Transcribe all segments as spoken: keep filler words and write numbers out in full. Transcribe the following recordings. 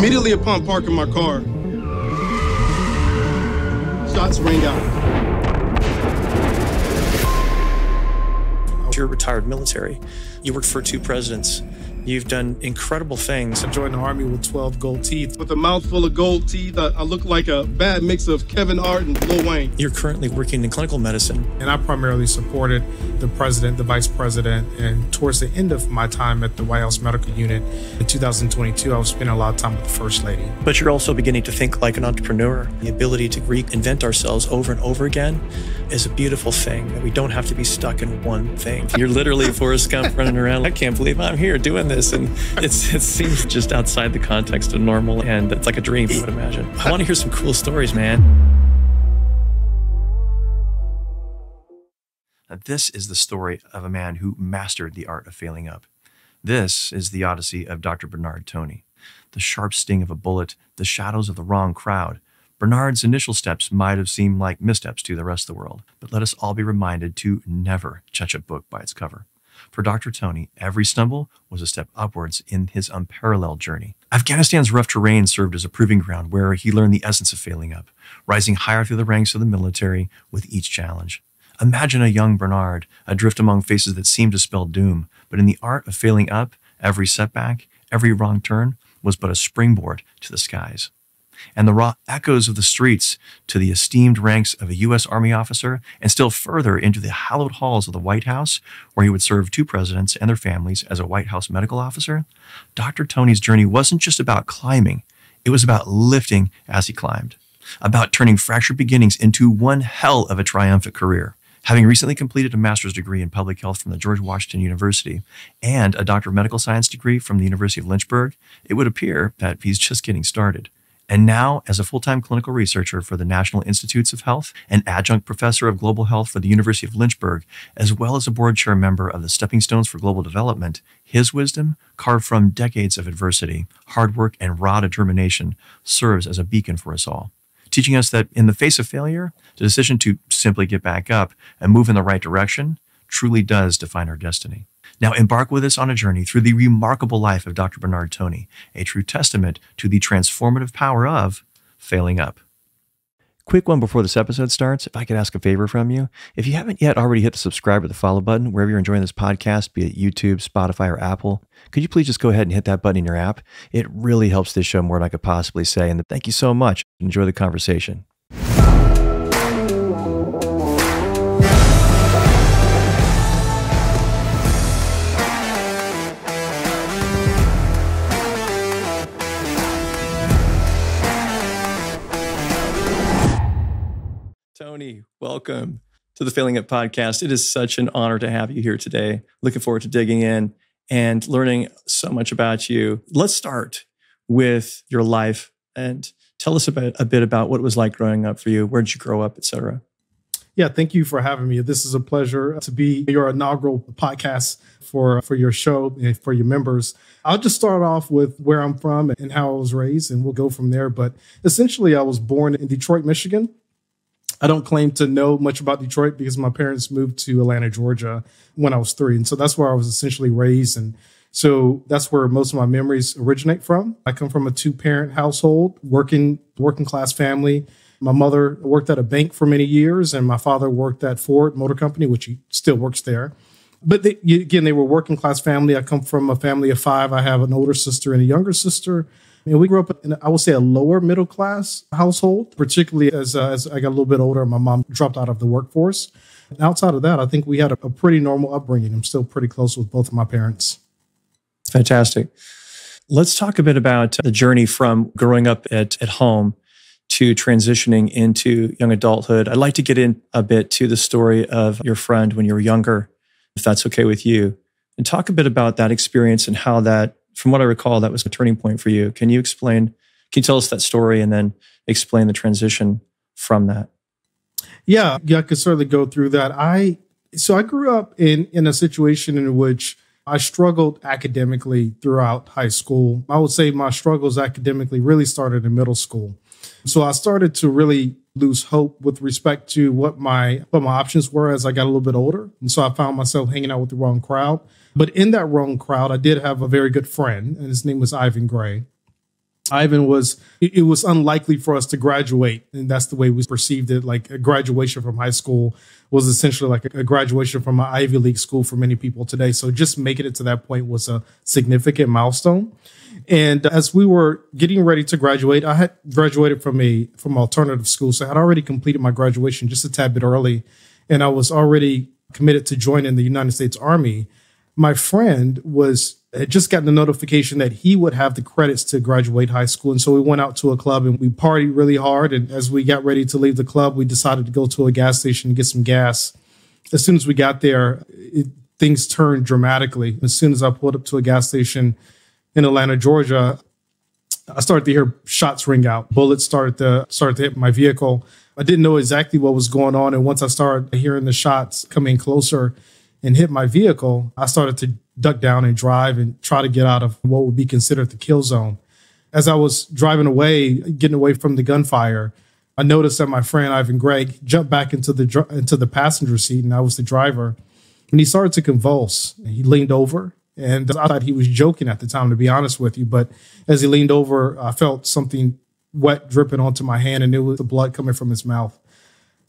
Immediately upon parking my car, shots rang out. You're retired military. You worked for two presidents. You've done incredible things. I joined the Army with twelve gold teeth. With a mouthful of gold teeth, I, I look like a bad mix of Kevin Hart and Lil Wayne. You're currently working in clinical medicine. And I primarily supported the president, the vice president, and towards the end of my time at the White House Medical Unit in two thousand twenty-two, I was spending a lot of time with the First Lady. But you're also beginning to think like an entrepreneur. The ability to reinvent ourselves over and over again is a beautiful thing, that we don't have to be stuck in one thing. You're literally Forrest Gump running around. I can't believe I'm here doing this, and it's, it seems just outside the context of normal, and it's like a dream, you would imagine. I want to hear some cool stories, man. This is the story of a man who mastered the art of failing up. This is the odyssey of Doctor Bernard Toney. The sharp sting of a bullet, the shadows of the wrong crowd. Bernard's initial steps might have seemed like missteps to the rest of the world, but let us all be reminded to never judge a book by its cover. For Doctor Toney, every stumble was a step upwards in his unparalleled journey. Afghanistan's rough terrain served as a proving ground where he learned the essence of failing up, rising higher through the ranks of the military with each challenge. Imagine a young Bernard, adrift among faces that seemed to spell doom, but in the art of failing up, every setback, every wrong turn was but a springboard to the skies. And the raw echoes of the streets to the esteemed ranks of a U S Army officer, and still further into the hallowed halls of the White House, where he would serve two presidents and their families as a White House medical officer, Doctor Toney's journey wasn't just about climbing. It was about lifting as he climbed, about turning fractured beginnings into one hell of a triumphant career. Having recently completed a master's degree in public health from the George Washington University and a doctor of medical science degree from the University of Lynchburg, it would appear that he's just getting started. And now, as a full-time clinical researcher for the National Institutes of Health, an adjunct professor of global health for the University of Lynchburg, as well as a board chair member of the Stepping Stones for Global Development, his wisdom, carved from decades of adversity, hard work, and raw determination, serves as a beacon for us all, teaching us that in the face of failure, the decision to simply get back up and move in the right direction truly does define our destiny. Now embark with us on a journey through the remarkable life of Doctor Bernard Toney, a true testament to the transformative power of failing up. Quick one before this episode starts, if I could ask a favor from you. If you haven't yet already hit the subscribe or the follow button, wherever you're enjoying this podcast, be it YouTube, Spotify, or Apple, could you please just go ahead and hit that button in your app? It really helps this show more than I could possibly say, and thank you so much. Enjoy the conversation. Toney, welcome to the Failing Up Podcast. It is such an honor to have you here today. Looking forward to digging in and learning so much about you. Let's start with your life and tell us about, a bit about what it was like growing up for you. Where did you grow up, et cetera? Yeah, thank you for having me. This is a pleasure to be your inaugural podcast for, for your show and for your members. I'll just start off with where I'm from and how I was raised, and we'll go from there. But essentially, I was born in Detroit, Michigan. I don't claim to know much about Detroit because my parents moved to Atlanta, Georgia when I was three. And so that's where I was essentially raised. And so that's where most of my memories originate from. I come from a two-parent household, working, working class family. My mother worked at a bank for many years, and my father worked at Ford Motor Company, which he still works there. But they, again, they were a working class family. I come from a family of five. I have an older sister and a younger sister. And we grew up in, I would say, a lower middle class household, particularly as, uh, as I got a little bit older, my mom dropped out of the workforce. And outside of that, I think we had a, a pretty normal upbringing. I'm still pretty close with both of my parents. Fantastic. Let's talk a bit about the journey from growing up at, at home to transitioning into young adulthood. I'd like to get in a bit to the story of your friend when you were younger, if that's okay with you, and talk a bit about that experience and how that, from what I recall, that was a turning point for you. Can you explain, can you tell us that story and then explain the transition from that? Yeah, yeah, I could certainly go through that. I So I grew up in, in a situation in which I struggled academically throughout high school. I would say my struggles academically really started in middle school. So I started to really lose hope with respect to what my, what my options were as I got a little bit older. And so I found myself hanging out with the wrong crowd. But in that wrong crowd, I did have a very good friend, and his name was Ivan Gray. Ivan was, it, it was unlikely for us to graduate. And that's the way we perceived it. Like a graduation from high school was essentially like a graduation from an Ivy League school for many people today. So just making it to that point was a significant milestone. And as we were getting ready to graduate, I had graduated from a from alternative school. So I had already completed my graduation just a tad bit early. And I was already committed to joining the United States Army. My friend was had just gotten a notification that he would have the credits to graduate high school. And so we went out to a club and we partied really hard. And as we got ready to leave the club, we decided to go to a gas station and get some gas. As soon as we got there, it, things turned dramatically. As soon as I pulled up to a gas station in Atlanta, Georgia, I started to hear shots ring out. Bullets started to, started to hit my vehicle. I didn't know exactly what was going on. And once I started hearing the shots coming closer and hit my vehicle, I started to duck down and drive and try to get out of what would be considered the kill zone. As I was driving away, getting away from the gunfire, I noticed that my friend Ivan Gray jumped back into the into the passenger seat, and I was the driver. And he started to convulse. He leaned over, and I thought he was joking at the time, to be honest with you. But as he leaned over, I felt something wet dripping onto my hand, and it was the blood coming from his mouth.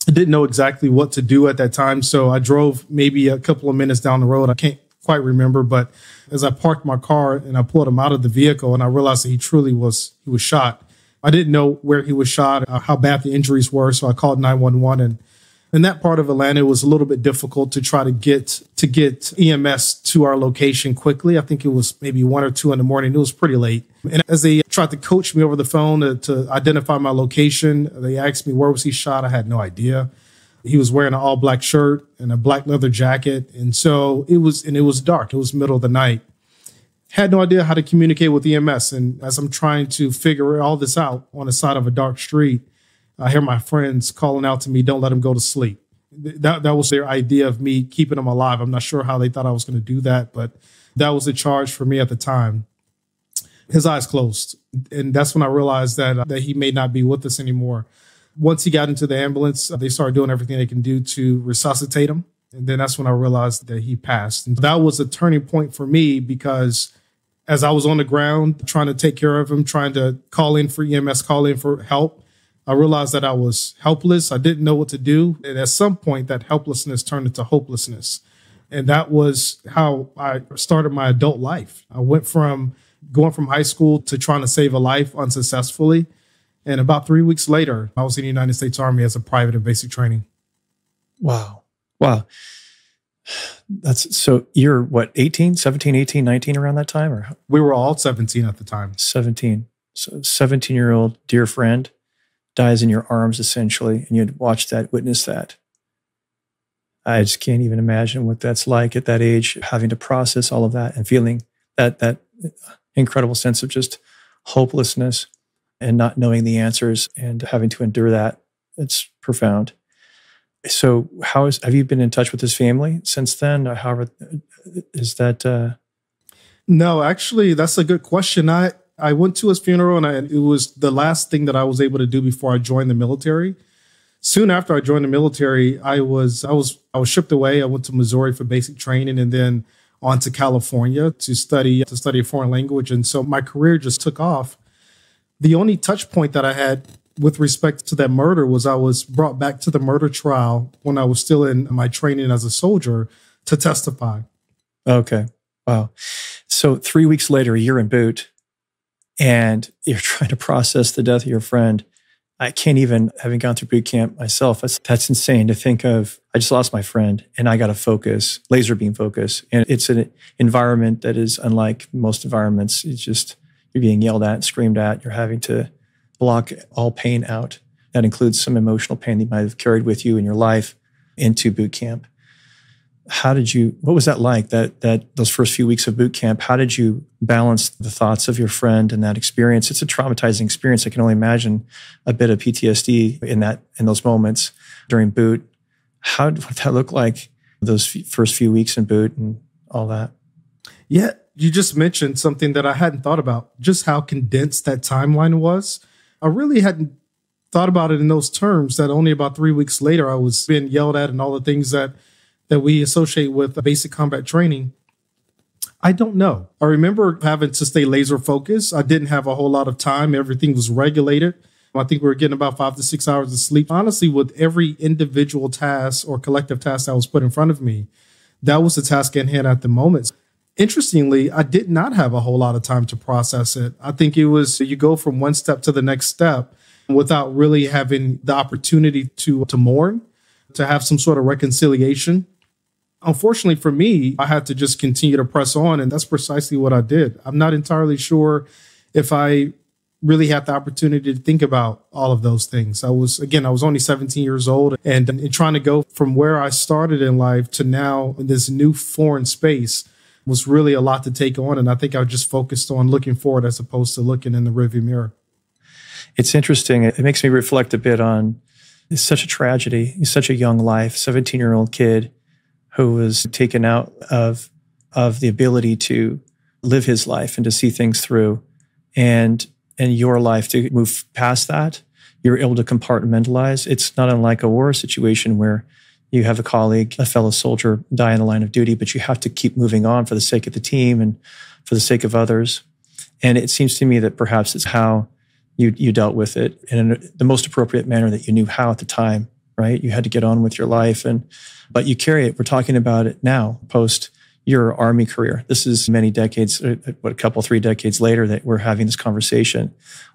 I didn't know exactly what to do at that time, so I drove maybe a couple of minutes down the road. I can't quite remember, but as I parked my car and I pulled him out of the vehicle, and I realized that he truly was he was shot. I didn't know where he was shot, uh, how bad the injuries were, so I called nine one one. And in that part of Atlanta, it was a little bit difficult to try to get to get E M S to our location quickly. I think it was maybe one or two in the morning. It was pretty late. And as they tried to coach me over the phone to, to identify my location, they asked me, where was he shot? I had no idea. He was wearing an all black shirt and a black leather jacket. And so it was, and it was dark. It was middle of the night. Had no idea how to communicate with E M S. And as I'm trying to figure all this out on the side of a dark street, I hear my friends calling out to me, don't let him go to sleep. That, that was their idea of me keeping him alive. I'm not sure how they thought I was going to do that, but that was the charge for me at the time. His eyes closed. And that's when I realized that, uh, that he may not be with us anymore. Once he got into the ambulance, uh, they started doing everything they can do to resuscitate him. And then that's when I realized that he passed. And that was a turning point for me, because as I was on the ground trying to take care of him, trying to call in for E M S, call in for help, I realized that I was helpless. I didn't know what to do. And at some point, that helplessness turned into hopelessness. And that was how I started my adult life. I went from going from high school to trying to save a life unsuccessfully. And about three weeks later, I was in the United States Army as a private in basic training. Wow. Wow. That's so you're what, eighteen, seventeen, eighteen, nineteen around that time? Or we were all seventeen at the time. seventeen. So seventeen-year-old dear friend dies in your arms, essentially. And you'd watch that, witness that. I just can't even imagine what that's like at that age, having to process all of that and feeling that that incredible sense of just hopelessness and not knowing the answers and having to endure that. It's profound. So how is, have you been in touch with his family since then? How is that? Uh... No, actually, that's a good question. I, I went to his funeral, and I, it was the last thing that I was able to do before I joined the military. Soon after I joined the military, I was, I was, I was shipped away. I went to Missouri for basic training, and then on to California to study, to study a foreign language. And so my career just took off. The only touch point that I had with respect to that murder was I was brought back to the murder trial when I was still in my training as a soldier to testify. Okay. Wow. So three weeks later, you're in boot and you're trying to process the death of your friend. I can't even, having gone through boot camp myself, that's, that's insane to think of. I just lost my friend and I got to focus, laser beam focus. And it's an environment that is unlike most environments. It's just, you're being yelled at, screamed at. You're having to block all pain out. That includes some emotional pain that you might have carried with you in your life into boot camp. How did you, what was that like, that, that those first few weeks of boot camp? How did you balance the thoughts of your friend and that experience? It's a traumatizing experience. I can only imagine a bit of P T S D in that, in those moments during boot. How did that look like, those first few weeks in boot and all that? Yeah. You just mentioned something that I hadn't thought about, just how condensed that timeline was. I really hadn't thought about it in those terms, that only about three weeks later, I was being yelled at and all the things that, that we associate with basic combat training. I don't know. I remember having to stay laser focused. I didn't have a whole lot of time. Everything was regulated. I think we were getting about five to six hours of sleep. Honestly, with every individual task or collective task that was put in front of me, that was the task at hand at the moment. Interestingly, I did not have a whole lot of time to process it. I think it was you go from one step to the next step without really having the opportunity to, to mourn, to have some sort of reconciliation. Unfortunately for me, I had to just continue to press on, and that's precisely what I did. I'm not entirely sure if I really had the opportunity to think about all of those things. I was, again, I was only seventeen years old, and, and trying to go from where I started in life to now in this new foreign space was really a lot to take on. And I think I just focused on looking forward as opposed to looking in the rearview mirror. It's interesting. It makes me reflect a bit on it's such a tragedy, it's such a young life, seventeen-year-old kid who was taken out of, of the ability to live his life and to see things through. And in your life to move past that, you're able to compartmentalize. It's not unlike a war situation where you have a colleague, a fellow soldier die in the line of duty, but you have to keep moving on for the sake of the team and for the sake of others. And it seems to me that perhaps it's how you you dealt with it in the most appropriate manner that you knew how at the time, right? You had to get on with your life, and but you carry it. We're talking about it now, post your Army career. This is many decades, what, a couple, three decades later that we're having this conversation,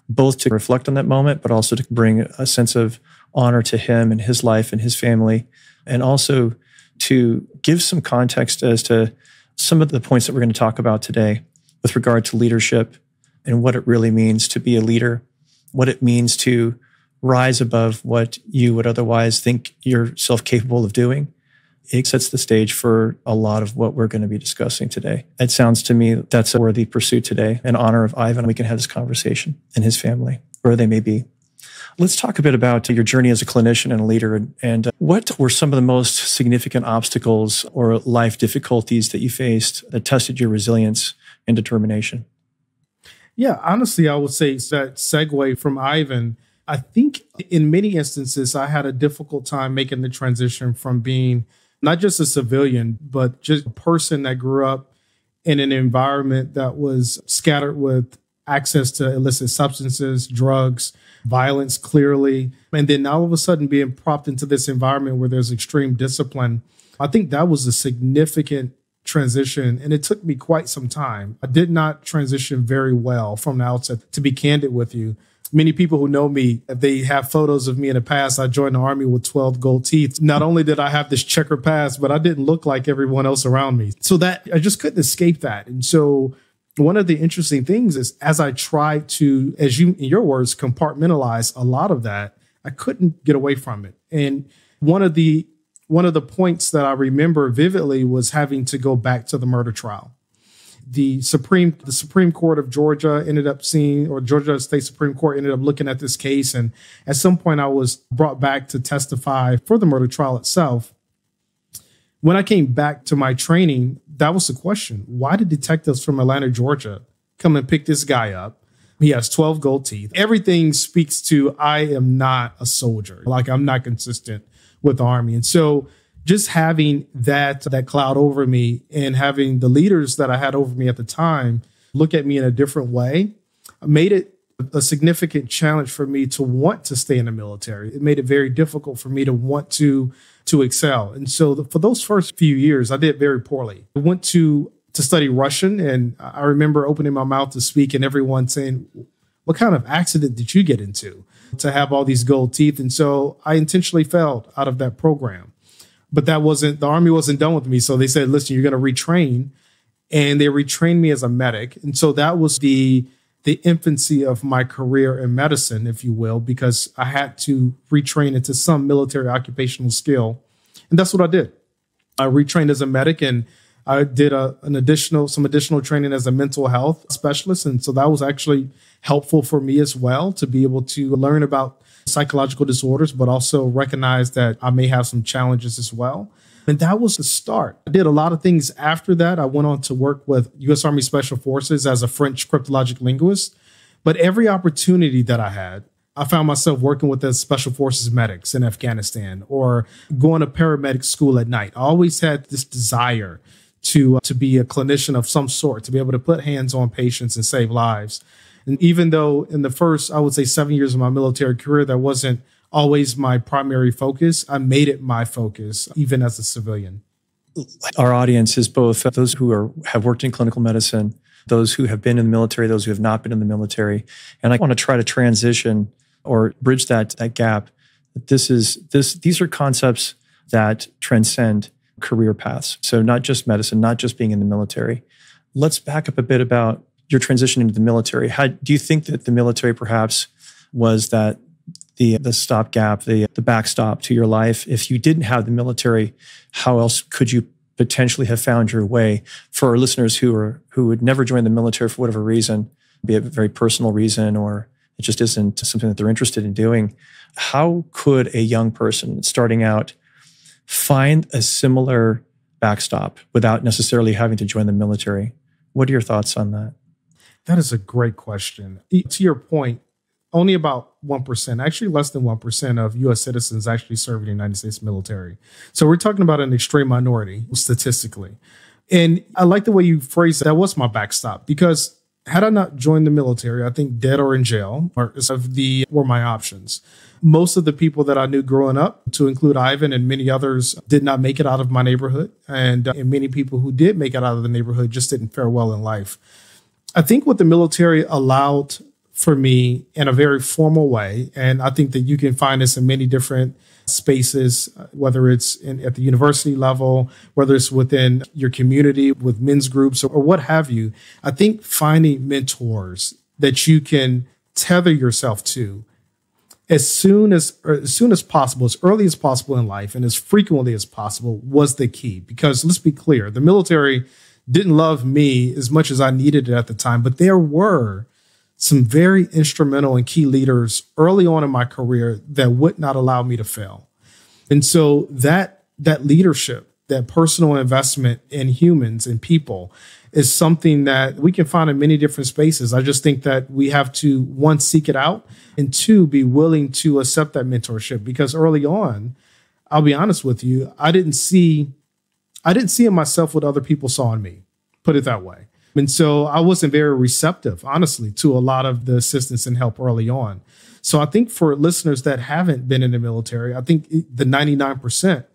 both to reflect on that moment, but also to bring a sense of honor to him and his life and his family, and also to give some context as to some of the points that we're going to talk about today with regard to leadership and what it really means to be a leader, what it means to rise above what you would otherwise think yourself capable of doing. It sets the stage for a lot of what we're going to be discussing today. It sounds to me that's a worthy pursuit today. In honor of Ivan, we can have this conversation and his family, where they may be. Let's talk a bit about your journey as a clinician and a leader, and, and what were some of the most significant obstacles or life difficulties that you faced that tested your resilience and determination? Yeah, honestly, I would say that segue from Ivan, I think in many instances, I had a difficult time making the transition from being not just a civilian, but just a person that grew up in an environment that was scattered with access to illicit substances, drugs, violence, clearly. And then all of a sudden being propped into this environment where there's extreme discipline. I think that was a significant transition. And it took me quite some time. I did not transition very well from the outset, to be candid with you. Many people who know me, if they have photos of me in the past, I joined the Army with twelve gold teeth. Not only did I have this checkered past, but I didn't look like everyone else around me. So that I just couldn't escape that. And so one of the interesting things is as I tried to, as you, in your words, compartmentalize a lot of that, I couldn't get away from it. And one of the, one of the points that I remember vividly was having to go back to the murder trial. The Supreme the Supreme Court of Georgia ended up seeing, or Georgia State Supreme Court ended up looking at this case. And at some point, I was brought back to testify for the murder trial itself. When I came back to my training, that was the question. Why did detectives from Atlanta, Georgia, come and pick this guy up? He has twelve gold teeth. Everything speaks to, I am not a soldier. Like, I'm not consistent with the Army. And so just having that, that cloud over me and having the leaders that I had over me at the time look at me in a different way made it a significant challenge for me to want to stay in the military. It made it very difficult for me to want to, to excel. And so the, for those first few years, I did very poorly. I went to, to study Russian, and I remember opening my mouth to speak and everyone saying, what kind of accident did you get into to have all these gold teeth? And so I intentionally failed out of that program. But that wasn't, the Army wasn't done with me. So they said, listen, you're going to retrain. And they retrained me as a medic. And so that was the, the infancy of my career in medicine, if you will, because I had to retrain into some military occupational skill. And that's what I did. I retrained as a medic, and I did a, an additional, some additional training as a mental health specialist. And so that was actually helpful for me as well, to be able to learn about psychological disorders, but also recognize that I may have some challenges as well. And that was the start. I did a lot of things after that. I went on to work with U S Army Special Forces as a French cryptologic linguist. But every opportunity that I had, I found myself working with the Special Forces medics in Afghanistan or going to paramedic school at night. I always had this desire to, to be a clinician of some sort, to be able to put hands on patients and save lives. And even though in the first, I would say, seven years of my military career, that wasn't always my primary focus, I made it my focus, even as a civilian. Our audience is both those who are, have worked in clinical medicine, those who have been in the military, those who have not been in the military. And I want to try to transition or bridge that, that gap. This is, this, these are concepts that transcend career paths. So not just medicine, not just being in the military. Let's back up a bit about your transition into the military. How do you think that the military perhaps was that the the stopgap, the the backstop to your life? If you didn't have the military, how else could you potentially have found your way? For our listeners who are who would never join the military for whatever reason, be it a very personal reason or it just isn't something that they're interested in doing, how could a young person starting out find a similar backstop without necessarily having to join the military? What are your thoughts on that? That is a great question. To your point, only about one percent, actually less than one percent of U S citizens actually serve in the United States military. So we're talking about an extreme minority statistically. And I like the way you phrased that was my backstop, because had I not joined the military, I think dead or in jail are, of the, were my options. Most of the people that I knew growing up, to include Ivan and many others, did not make it out of my neighborhood. And, uh, and many people who did make it out of the neighborhood just didn't fare well in life. I think what the military allowed for me in a very formal way, and I think that you can find this in many different spaces, whether it's in, at the university level, whether it's within your community, with men's groups or, or what have you. I think finding mentors that you can tether yourself to as soon as, as soon as possible, as early as possible in life and as frequently as possible was the key. Because let's be clear, the military didn't love me as much as I needed it at the time, but there were some very instrumental and key leaders early on in my career that would not allow me to fail. And so that, that leadership, that personal investment in humans and people is something that we can find in many different spaces. I just think that we have to, one, seek it out, and two, be willing to accept that mentorship. Because early on, I'll be honest with you, I didn't see I didn't see in myself what other people saw in me, put it that way. And so I wasn't very receptive, honestly, to a lot of the assistance and help early on. So I think for listeners that haven't been in the military, I think the ninety-nine percent,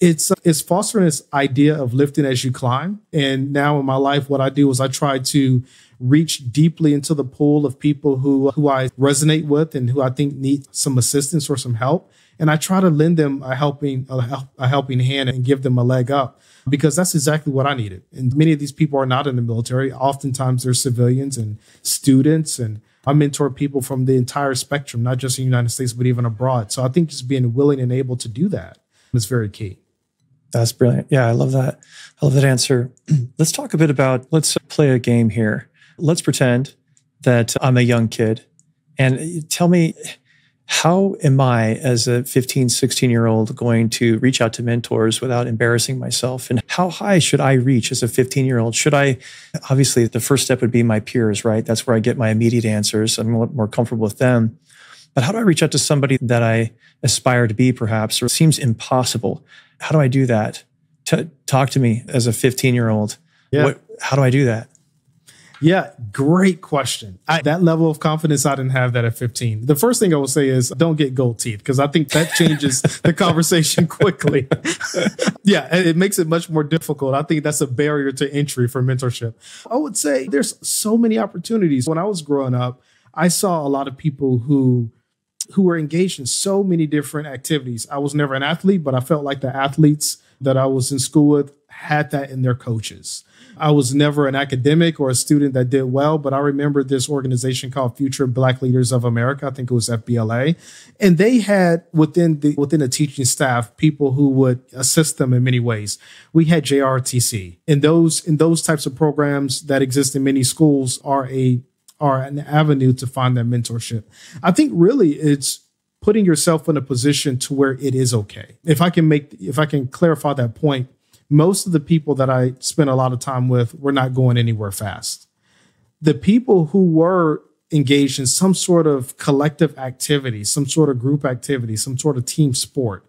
it's, it's fostering this idea of lifting as you climb. And now in my life, what I do is I try to reach deeply into the pool of people who, who I resonate with and who I think need some assistance or some help. And I try to lend them a helping, a, help, a helping hand and give them a leg up, because that's exactly what I needed. And many of these people are not in the military. Oftentimes they're civilians and students. And I mentor people from the entire spectrum, not just in the United States, but even abroad. So I think just being willing and able to do that is very key. That's brilliant. Yeah, I love that. I love that answer. Let's talk a bit about, let's play a game here. Let's pretend that I'm a young kid and tell me, how am I as a fifteen, sixteen-year-old going to reach out to mentors without embarrassing myself? And how high should I reach as a fifteen-year-old? Should I, obviously, the first step would be my peers, right? That's where I get my immediate answers. I'm more comfortable with them. But how do I reach out to somebody that I aspire to be, perhaps, or seems impossible? How do I do that? T- talk to me as a fifteen-year-old. Yeah. What, how do I do that? Yeah, great question. I, that level of confidence, I didn't have that at fifteen. The first thing I will say is don't get gold teeth, because I think that changes the conversation quickly. Yeah, it makes it much more difficult. I think that's a barrier to entry for mentorship. I would say there's so many opportunities. When I was growing up, I saw a lot of people who who were engaged in so many different activities. I was never an athlete, but I felt like the athletes that I was in school with had that in their coaches. I was never an academic or a student that did well, but I remember this organization called Future Black Leaders of America. I think it was F B L A. And they had within the within the teaching staff people who would assist them in many ways. We had J R O T C. And those and those types of programs that exist in many schools are a are an avenue to find that mentorship. I think really it's putting yourself in a position to where it is okay. If I can make if I can clarify that point, most of the people that I spent a lot of time with were not going anywhere fast. The people who were engaged in some sort of collective activity, some sort of group activity, some sort of team sport,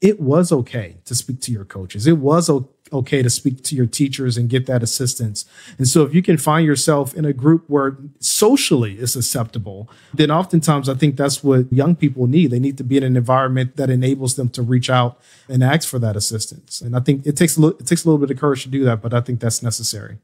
it was okay to speak to your coaches. It was okay to speak to your teachers and get that assistance. And so if you can find yourself in a group where socially it's acceptable, then oftentimes I think that's what young people need. They need to be in an environment that enables them to reach out and ask for that assistance. And I think it takes a little, it takes a little bit of courage to do that, but I think that's necessary.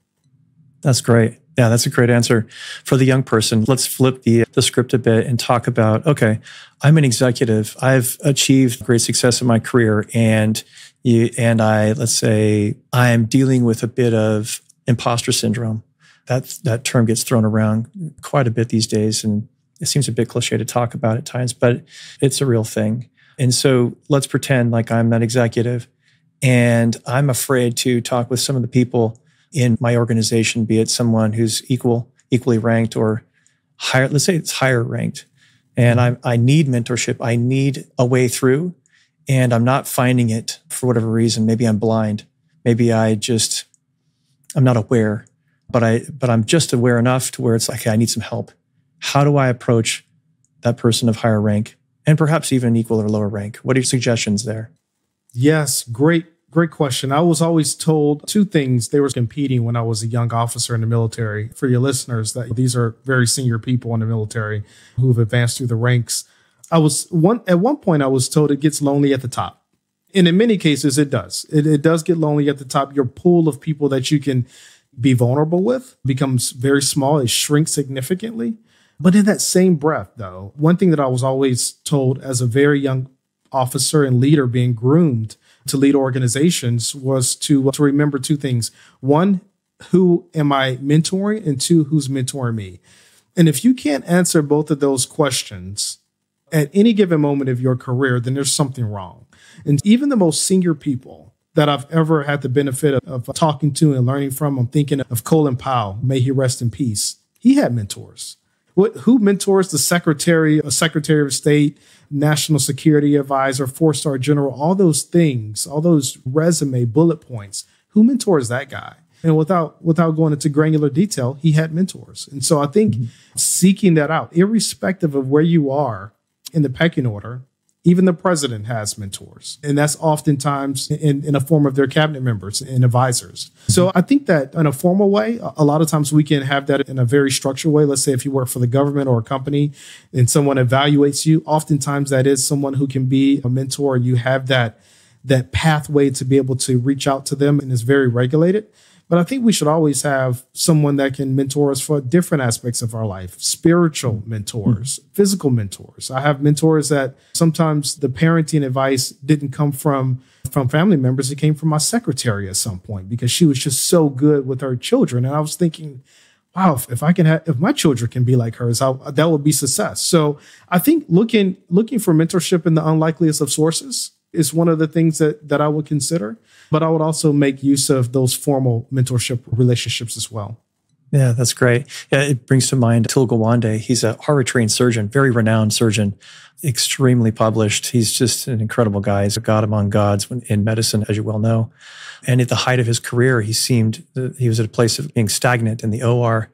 That's great. Yeah, that's a great answer. For the young person, let's flip the, the script a bit and talk about, okay, I'm an executive. I've achieved great success in my career. And you, and I, let's say, I'm dealing with a bit of imposter syndrome. That, that term gets thrown around quite a bit these days. And it seems a bit cliche to talk about at times, but it's a real thing. And so let's pretend like I'm that executive and I'm afraid to talk with some of the people in my organization, be it someone who's equal, equally ranked or higher, let's say it's higher ranked. And I, I need mentorship. I need a way through and I'm not finding it for whatever reason. Maybe I'm blind. Maybe I just, I'm not aware, but I, but I'm just aware enough to where it's like, okay, I need some help. How do I approach that person of higher rank and perhaps even equal or lower rank? What are your suggestions there? Yes. Great. Great question. I was always told two things. They were competing when I was a young officer in the military. For your listeners, that these are very senior people in the military who have advanced through the ranks. I was one at one point I was told it gets lonely at the top. And in many cases, it does. It, it does get lonely at the top. Your pool of people that you can be vulnerable with becomes very small. It shrinks significantly. But in that same breath, though, one thing that I was always told as a very young officer and leader being groomed to lead organizations was to, to remember two things. One, who am I mentoring? And two, who's mentoring me? And if you can't answer both of those questions at any given moment of your career, then there's something wrong. And even the most senior people that I've ever had the benefit of, of talking to and learning from, I'm thinking of Colin Powell, may he rest in peace. He had mentors. What, who mentors the secretary, a secretary of state, national security advisor, four-star general, all those things, all those resume bullet points, who mentors that guy? And without, without going into granular detail, he had mentors. And so I think mm-hmm. seeking that out, irrespective of where you are in the pecking order, even the president has mentors. And that's oftentimes in, in a form of their cabinet members and advisors. So I think that in a formal way, a lot of times we can have that in a very structured way. Let's say if you work for the government or a company and someone evaluates you, oftentimes that is someone who can be a mentor. You have that, that pathway to be able to reach out to them and it's very regulated. But I think we should always have someone that can mentor us for different aspects of our life, spiritual mentors, mm-hmm. physical mentors. I have mentors that sometimes the parenting advice didn't come from, from family members. It came from my secretary at some point because she was just so good with her children. And I was thinking, wow, if, if I can have, if my children can be like hers, I, that would be success. So I think looking, looking for mentorship in the unlikeliest of sources is one of the things that, that I would consider, but I would also make use of those formal mentorship relationships as well. Yeah, that's great. Yeah, it brings to mind Atul Gawande. He's a Harvard-trained surgeon, very renowned surgeon, extremely published. He's just an incredible guy. He's a god among gods in medicine, as you well know. And at the height of his career, he seemed, he was at a place of being stagnant in the O R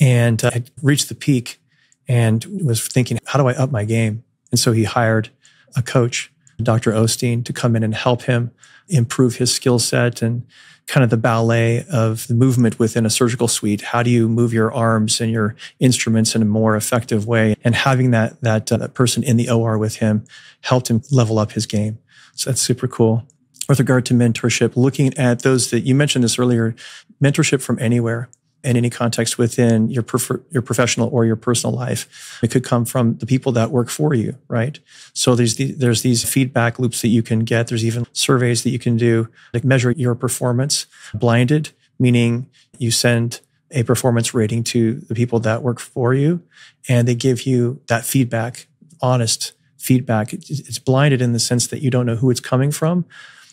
and uh, had reached the peak and was thinking, how do I up my game? And so he hired a coach, Doctor Osteen, to come in and help him improve his skill set and kind of the ballet of the movement within a surgical suite. How do you move your arms and your instruments in a more effective way? And having that, that, uh, that person in the O R with him helped him level up his game. So that's super cool. With regard to mentorship, looking at those that you mentioned this earlier, mentorship from anywhere in any context within your your professional or your personal life. It could come from the people that work for you, right? So there's the, there's these feedback loops that you can get. There's even surveys that you can do to measure your performance. Blinded, meaning you send a performance rating to the people that work for you, and they give you that feedback, honest feedback. It's blinded in the sense that you don't know who it's coming from.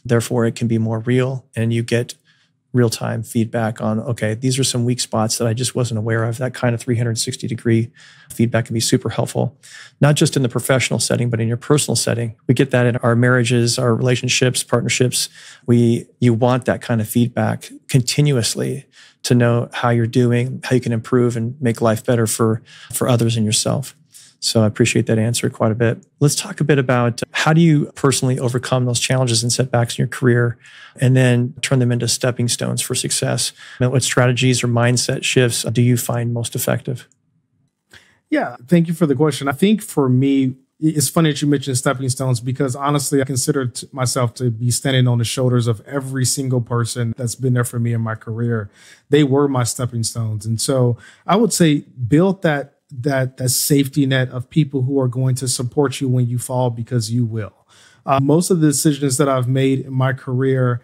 Therefore, it can be more real, and you get real-time feedback on, okay, these are some weak spots that I just wasn't aware of. That kind of three sixty degree feedback can be super helpful, not just in the professional setting, but in your personal setting. We get that in our marriages, our relationships, partnerships. We, you want that kind of feedback continuously to know how you're doing, how you can improve and make life better for, for others and yourself. So I appreciate that answer quite a bit. Let's talk a bit about how do you personally overcome those challenges and setbacks in your career and then turn them into stepping stones for success? And what strategies or mindset shifts do you find most effective? Yeah, thank you for the question. I think for me, it's funny that you mentioned stepping stones because honestly, I consider myself to be standing on the shoulders of every single person that's been there for me in my career. They were my stepping stones. And so I would say build that that that safety net of people who are going to support you when you fall, because you will. Uh, most of the decisions that I've made in my career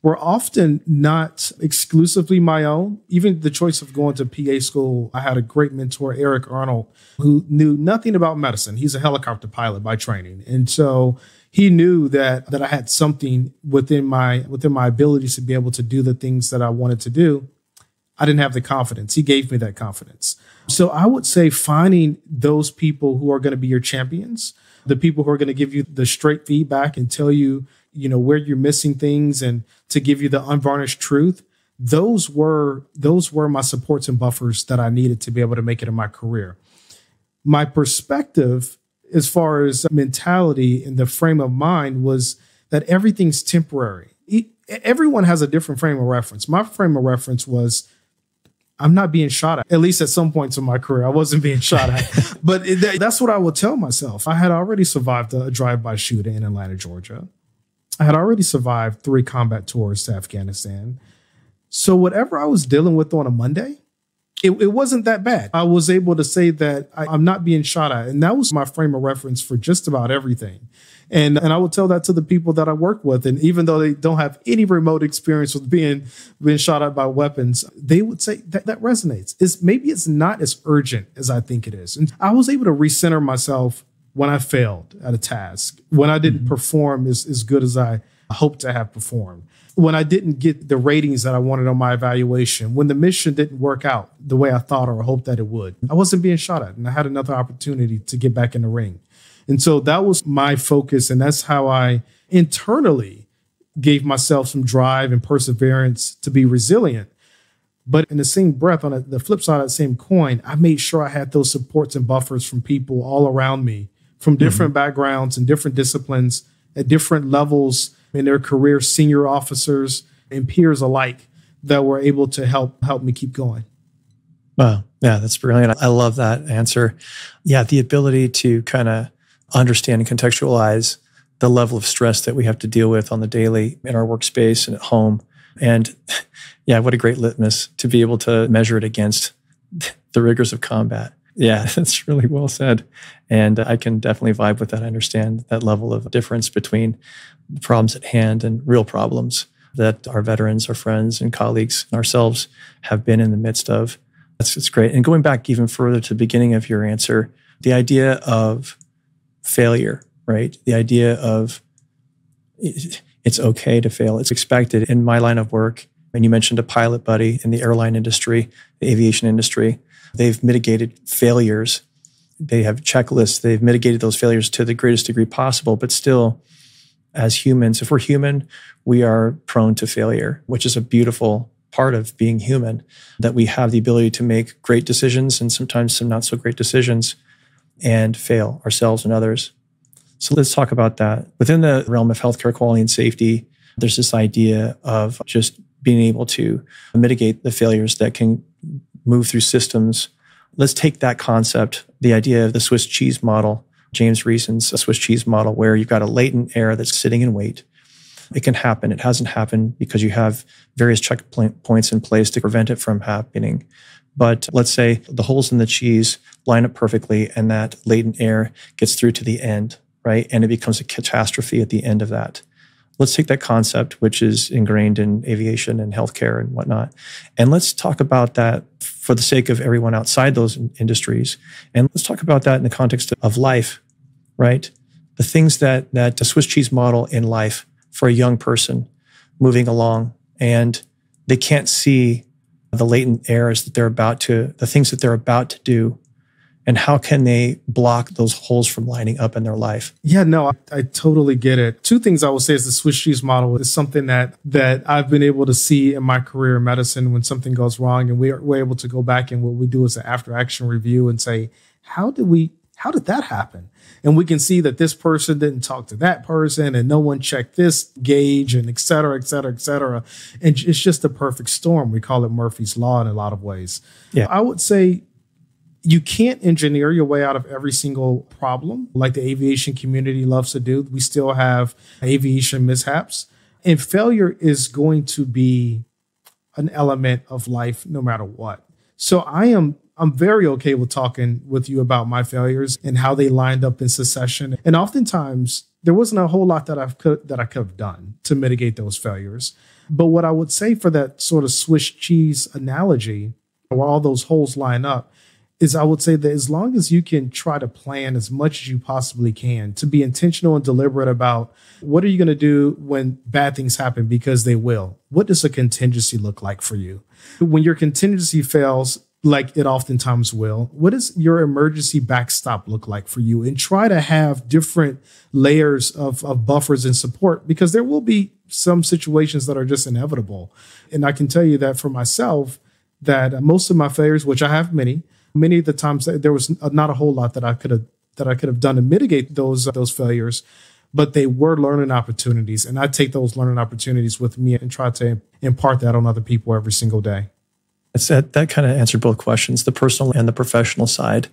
were often not exclusively my own. Even the choice of going to P A school, I had a great mentor, Eric Arnold, who knew nothing about medicine. He's a helicopter pilot by training. And so he knew that that I had something within my within my abilities to be able to do the things that I wanted to do. I didn't have the confidence. He gave me that confidence. So I would say finding those people who are going to be your champions, the people who are going to give you the straight feedback and tell you, you know, where you're missing things and to give you the unvarnished truth. Those were, those were my supports and buffers that I needed to be able to make it in my career. My perspective as far as mentality and the frame of mind was that everything's temporary. Everyone has a different frame of reference. My frame of reference was, I'm not being shot at, at least at some points in my career. I wasn't being shot at, but it, that's what I would tell myself. I had already survived a drive-by shooting in Atlanta, Georgia. I had already survived three combat tours to Afghanistan. So whatever I was dealing with on a Monday, it, it wasn't that bad. I was able to say that I, I'm not being shot at. And that was my frame of reference for just about everything. And, and I would tell that to the people that I work with. And even though they don't have any remote experience with being, being shot at by weapons, they would say that that resonates. It's, maybe it's not as urgent as I think it is. And I was able to recenter myself when I failed at a task, when I didn't perform as, as good as I hoped to have performed, when I didn't get the ratings that I wanted on my evaluation, when the mission didn't work out the way I thought or hoped that it would. I wasn't being shot at, and I had another opportunity to get back in the ring. And so that was my focus. And that's how I internally gave myself some drive and perseverance to be resilient. But in the same breath, on the flip side of that same coin, I made sure I had those supports and buffers from people all around me, from different mm-hmm. backgrounds and different disciplines at different levels in their career, senior officers and peers alike that were able to help help me keep going. Wow. Yeah, that's brilliant. I love that answer. Yeah, the ability to kind of understand and contextualize the level of stress that we have to deal with on the daily in our workspace and at home. And yeah, what a great litmus to be able to measure it against the rigors of combat. Yeah, that's really well said. And I can definitely vibe with that. I understand that level of difference between the problems at hand and real problems that our veterans, our friends and colleagues, and ourselves have been in the midst of. That's, that's great. And going back even further to the beginning of your answer, the idea of failure, right? The idea of it's okay to fail. It's expected in my line of work. And you mentioned a pilot buddy in the airline industry, the aviation industry. They've mitigated failures. They have checklists. They've mitigated those failures to the greatest degree possible. But still, as humans, if we're human, we are prone to failure, which is a beautiful part of being human, that we have the ability to make great decisions and sometimes some not so great decisions and fail ourselves and others. So let's talk about that. Within the realm of healthcare quality and safety, there's this idea of just being able to mitigate the failures that can move through systems. Let's take that concept, the idea of the Swiss cheese model, James Reason's Swiss cheese model, where you've got a latent error that's sitting in wait. It can happen. It hasn't happened because you have various checkpoints in place to prevent it from happening. But let's say the holes in the cheese line up perfectly and that latent error gets through to the end, right? And it becomes a catastrophe at the end of that. Let's take that concept, which is ingrained in aviation and healthcare and whatnot, and let's talk about that for the sake of everyone outside those industries. And let's talk about that in the context of life, right? The things that, that the Swiss cheese model in life for a young person moving along, and they can't see the latent errors that they're about to, the things that they're about to do. And how can they block those holes from lining up in their life? Yeah, no, I, I totally get it. Two things I will say is the Swiss cheese model is something that that I've been able to see in my career in medicine when something goes wrong. And we are, we're able to go back and what we do is an after action review and say, how did we How did that happen? And we can see that this person didn't talk to that person and no one checked this gauge and et cetera, et cetera, et cetera. And it's just the perfect storm. We call it Murphy's Law in a lot of ways. Yeah. I would say you can't engineer your way out of every single problem like the aviation community loves to do. We still have aviation mishaps. And failure is going to be an element of life no matter what. So I am I'm very okay with talking with you about my failures and how they lined up in succession. And oftentimes there wasn't a whole lot that I've could, that I could have done to mitigate those failures. But what I would say for that sort of Swiss cheese analogy, where all those holes line up, is I would say that as long as you can try to plan as much as you possibly can to be intentional and deliberate about what are you going to do when bad things happen, because they will. What does a contingency look like for you? When your contingency fails, like it oftentimes will, what does your emergency backstop look like for you? And try to have different layers of, of buffers and support, because there will be some situations that are just inevitable. And I can tell you that for myself, that most of my failures, which I have many, Many of the times there was not a whole lot that I could have that I could have done to mitigate those uh, those failures, but they were learning opportunities, and I take those learning opportunities with me and try to impart that on other people every single day. That's that. That kind of answered both questions, the personal and the professional side.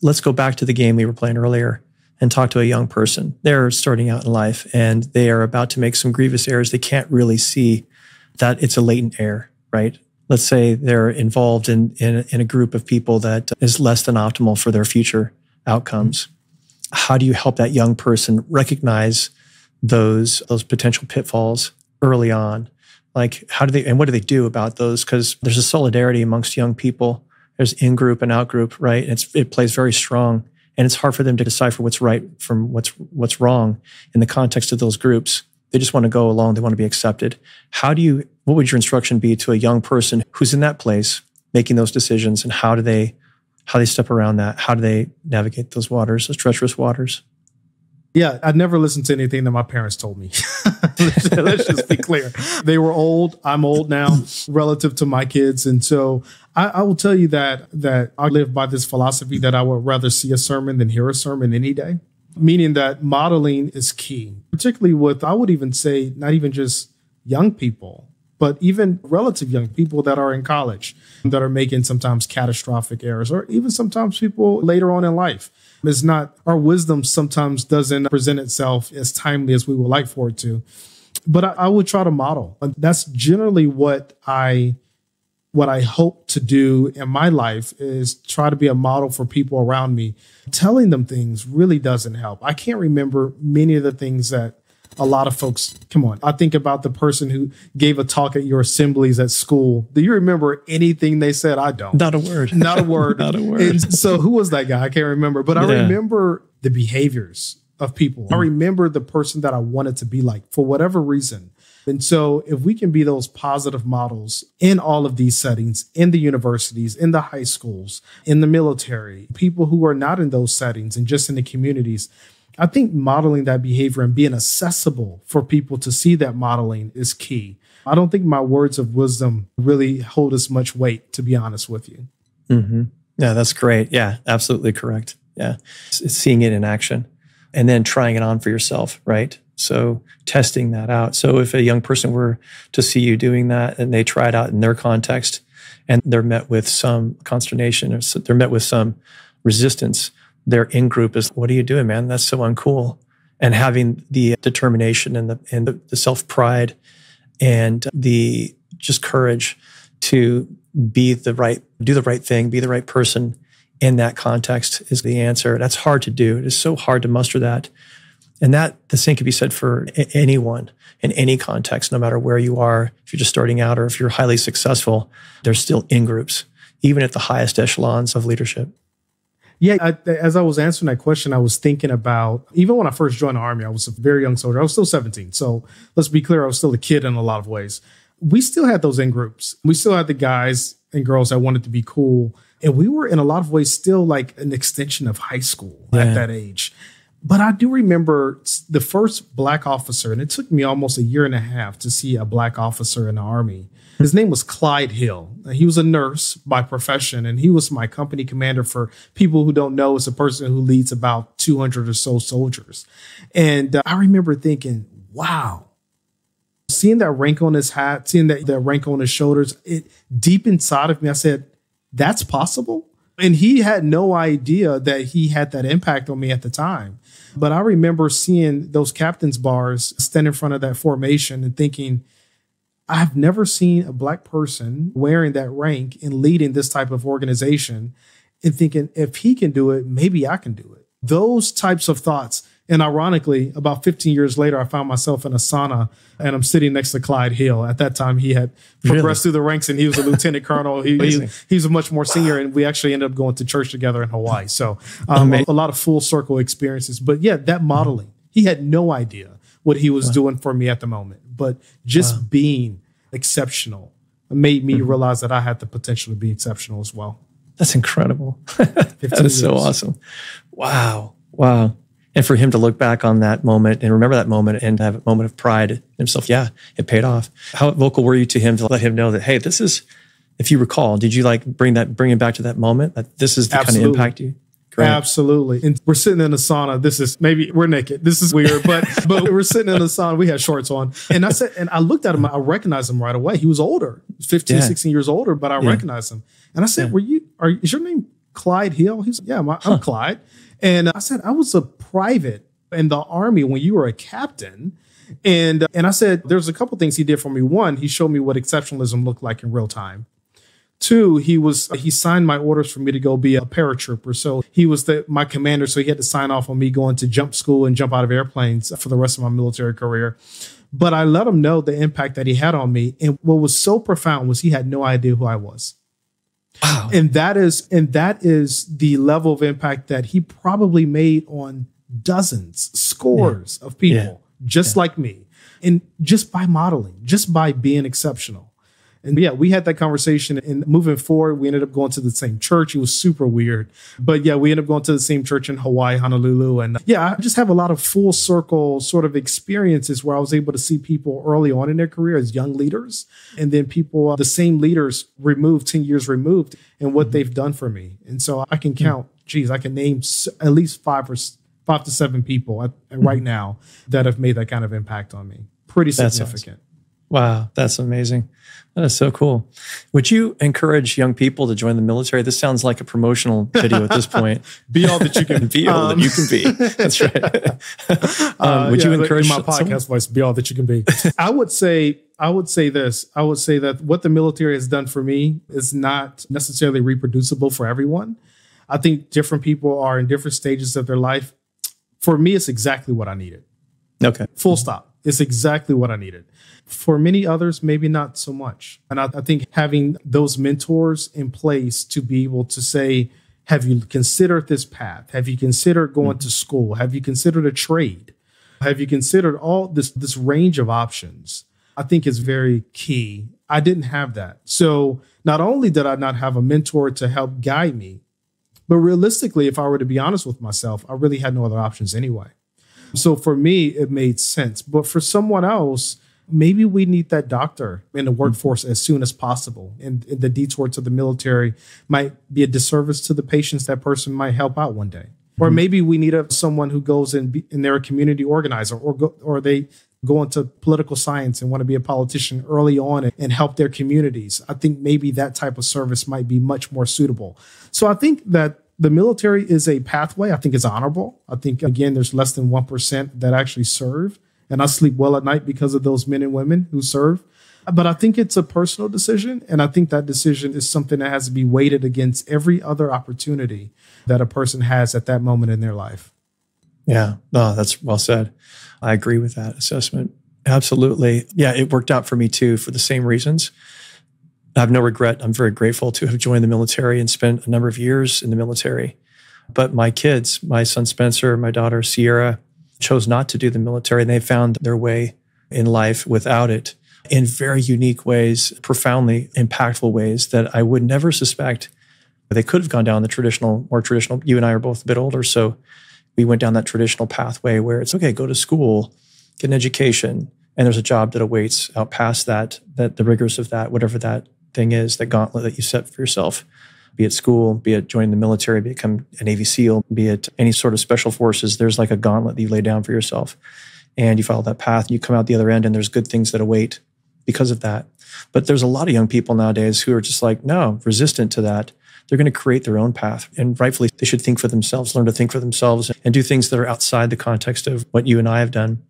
Let's go back to the game we were playing earlier and talk to a young person. They're starting out in life and they are about to make some grievous errors. They can't really see that it's a latent error, right? Let's say they're involved in, in, in a group of people that is less than optimal for their future outcomes. How do you help that young person recognize those, those potential pitfalls early on? Like, how do they, and what do they do about those? Because there's a solidarity amongst young people. There's in-group and out-group, right? And it's, it plays very strong. And it's hard for them to decipher what's right from what's, what's wrong in the context of those groups. They just want to go along. They want to be accepted. How do you, what would your instruction be to a young person who's in that place making those decisions, and how do they, how they step around that? How do they navigate those waters, those treacherous waters? Yeah, I'd never listened to anything that my parents told me. Let's just be clear. They were old. I'm old now relative to my kids. And so I, I will tell you that, that I live by this philosophy that I would rather see a sermon than hear a sermon any day. Meaning that modeling is key, particularly with, I would even say, not even just young people, but even relative young people that are in college that are making sometimes catastrophic errors, or even sometimes people later on in life. It's not, our wisdom sometimes doesn't present itself as timely as we would like for it to. But I, I would try to model. And that's generally what I What I hope to do in my life, is try to be a model for people around me. Telling them things really doesn't help. I can't remember many of the things that a lot of folks, come on. I think about the person who gave a talk at your assemblies at school. Do you remember anything they said? I don't. Not a word. Not a word. Not a word. And so who was that guy? I can't remember. But I yeah. remember the behaviors of people. Mm. I remember the person that I wanted to be like for whatever reason. And so if we can be those positive models in all of these settings, in the universities, in the high schools, in the military, people who are not in those settings and just in the communities, I think modeling that behavior and being accessible for people to see that modeling is key. I don't think my words of wisdom really hold as much weight, to be honest with you. Mm-hmm. Yeah, that's great. Yeah, absolutely correct. Yeah. It's seeing it in action and then trying it on for yourself, right? So testing that out. So if a young person were to see you doing that and they try it out in their context and they're met with some consternation or they're met with some resistance, their in-group is, what are you doing, man? That's so uncool. And having the determination and the, and the self-pride and the just courage to be the right, do the right thing, be the right person in that context is the answer. That's hard to do. It is so hard to muster that. And that, the same can be said for anyone in any context, no matter where you are. If you're just starting out or if you're highly successful, there's still in-groups, even at the highest echelons of leadership. Yeah, I, as I was answering that question, I was thinking about, even when I first joined the Army, I was a very young soldier. I was still seventeen. So let's be clear, I was still a kid in a lot of ways. We still had those in-groups. We still had the guys and girls that wanted to be cool. And we were, in a lot of ways, still like an extension of high school yeah. at that age. But I do remember the first black officer, and it took me almost a year and a half to see a black officer in the Army. His name was Clyde Hill. He was a nurse by profession, and he was my company commander. For people who don't know, is a person who leads about two hundred or so soldiers. And uh, I remember thinking, wow, seeing that rank on his hat, seeing that, that rank on his shoulders, it deep inside of me, I said, that's possible. And he had no idea that he had that impact on me at the time. But I remember seeing those captain's bars stand in front of that formation and thinking, I've never seen a black person wearing that rank and leading this type of organization, and thinking, if he can do it, maybe I can do it. Those types of thoughts. And ironically, about fifteen years later, I found myself in a sauna and I'm sitting next to Clyde Hill. At that time, he had progressed really? through the ranks and he was a lieutenant colonel. He, he, he was much more senior. Wow. And we actually ended up going to church together in Hawaii. So um, a, a lot of full circle experiences. But yeah, that modeling, he had no idea what he was wow. doing for me at the moment. But just wow. being exceptional made me mm-hmm. realize that I had the potential to be exceptional as well. That's incredible. that is years. so awesome. Wow. Wow. And for him to look back on that moment and remember that moment and have a moment of pride himself, yeah, it paid off. How vocal were you to him to let him know that, hey, this is, if you recall, did you like bring that, bring him back to that moment? That this is the Absolutely. kind of impact you? Great. Absolutely. And we're sitting in a sauna. This is, maybe we're naked. This is weird, but but we're sitting in a sauna. We had shorts on. And I said, and I looked at him. I recognized him right away. He was older, fifteen, yeah. sixteen years older, but I yeah. recognized him. And I said, yeah. were you, are, is your name Clyde Hill? He's like, yeah, my, I'm huh. Clyde. And I said, I was a private in the Army when you were a captain. And, and I said, there's a couple things he did for me. One, he showed me what exceptionalism looked like in real time. Two, he was he signed my orders for me to go be a paratrooper. So he was the, my commander. So he had to sign off on me going to jump school and jump out of airplanes for the rest of my military career. But I let him know the impact that he had on me. And what was so profound was he had no idea who I was. Wow. And that is and that is the level of impact that he probably made on dozens, scores yeah. of people yeah. just yeah. like me. And just by modeling, just by being exceptional. And yeah, we had that conversation, and moving forward, we ended up going to the same church. It was super weird. But yeah, we ended up going to the same church in Hawaii, Honolulu. And yeah, I just have a lot of full circle sort of experiences where I was able to see people early on in their career as young leaders. And then people, the same leaders removed, ten years removed, and what mm-hmm. they've done for me. And so I can count, mm-hmm. geez, I can name at least five or five to seven people at, mm-hmm. right now that have made that kind of impact on me. Pretty significant. Wow, that's amazing. That is so cool. Would you encourage young people to join the military? This sounds like a promotional video at this point. Be all that you can be. all um, that you can be. That's right. um, would uh, yeah, you encourage in my podcast voice? Be all that you can be. I would say. I would say this. I would say that what the military has done for me is not necessarily reproducible for everyone. I think different people are in different stages of their life. For me, it's exactly what I needed. Okay. Full stop. It's exactly what I needed. For many others, maybe not so much. And I, I think having those mentors in place to be able to say, have you considered this path? Have you considered going mm-hmm. to school? Have you considered a trade? Have you considered all this, this range of options? I think is very key. I didn't have that. So not only did I not have a mentor to help guide me, but realistically, if I were to be honest with myself, I really had no other options anyway. So for me, it made sense. But for someone else, maybe we need that doctor in the workforce as soon as possible. And, and the detour to the military might be a disservice to the patients. That person might help out one day. Or maybe we need a, someone who goes and in, in they're a community organizer, or go, or they go into political science and want to be a politician early on and, and help their communities. I think maybe that type of service might be much more suitable. So I think that the military is a pathway. I think it's honorable. I think, again, there's less than one percent that actually serve. And I sleep well at night because of those men and women who serve. But I think it's a personal decision. And I think that decision is something that has to be weighted against every other opportunity that a person has at that moment in their life. Yeah, no, that's well said. I agree with that assessment. Absolutely. Yeah, it worked out for me too for the same reasons. I have no regret. I'm very grateful to have joined the military and spent a number of years in the military. But my kids, my son Spencer, my daughter Sierra, chose not to do the military, and they found their way in life without it in very unique ways, profoundly impactful ways that I would never suspect they could have gone down the traditional, more traditional. You and I are both a bit older, so we went down that traditional pathway where it's okay, go to school, get an education, and there's a job that awaits out past that, that the rigors of that, whatever that thing is, that gauntlet that you set for yourself, be it school, be it joining the military, become a Navy SEAL, be it any sort of special forces, there's like a gauntlet that you lay down for yourself. And you follow that path, and you come out the other end, and there's good things that await because of that. But there's a lot of young people nowadays who are just like, no, resistant to that. They're going to create their own path. And rightfully, they should think for themselves, learn to think for themselves, and do things that are outside the context of what you and I have done.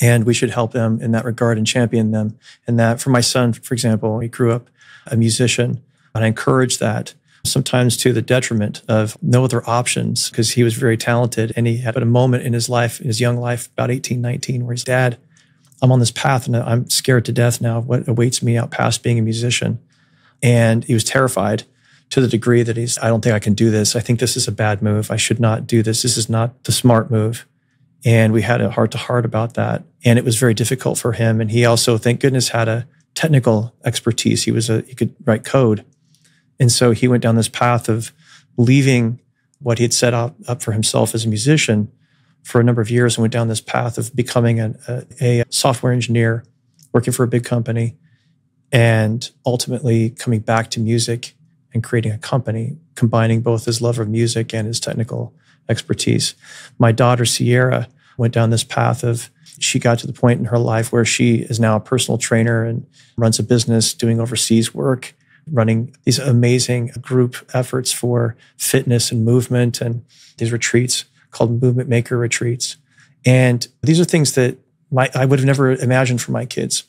And we should help them in that regard and champion them. And that for my son, for example, he grew up a musician, and I encourage that, sometimes to the detriment of no other options, because he was very talented. And he had a moment in his life, in his young life, about eighteen, nineteen, where his dad, I'm on this path and I'm scared to death now of what awaits me out past being a musician. And he was terrified to the degree that he's, I don't think I can do this. I think this is a bad move. I should not do this. This is not the smart move. And we had a heart-to-heart about that. And it was very difficult for him. And he also, thank goodness, had a technical expertise. He was a, he could write code. And so he went down this path of leaving what he had set up, up for himself as a musician for a number of years, and went down this path of becoming an, a, a software engineer, working for a big company, and ultimately coming back to music and creating a company, combining both his love of music and his technical expertise. My daughter, Sierra, went down this path of, she got to the point in her life where she is now a personal trainer and runs a business doing overseas work, running these amazing group efforts for fitness and movement, and these retreats called Movement Maker Retreats. And these are things that my, I would have never imagined for my kids.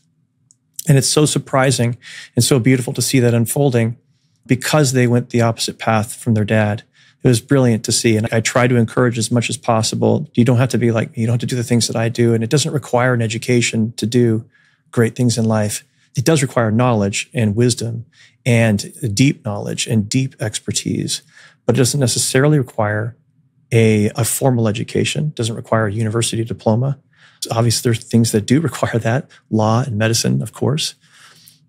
And it's so surprising and so beautiful to see that unfolding because they went the opposite path from their dad. It was brilliant to see. And I try to encourage as much as possible. You don't have to be like me. You don't have to do the things that I do. And it doesn't require an education to do great things in life. It does require knowledge and wisdom and deep knowledge and deep expertise, but it doesn't necessarily require a, a formal education. It doesn't require a university diploma. So obviously, there's things that do require that, law and medicine, of course.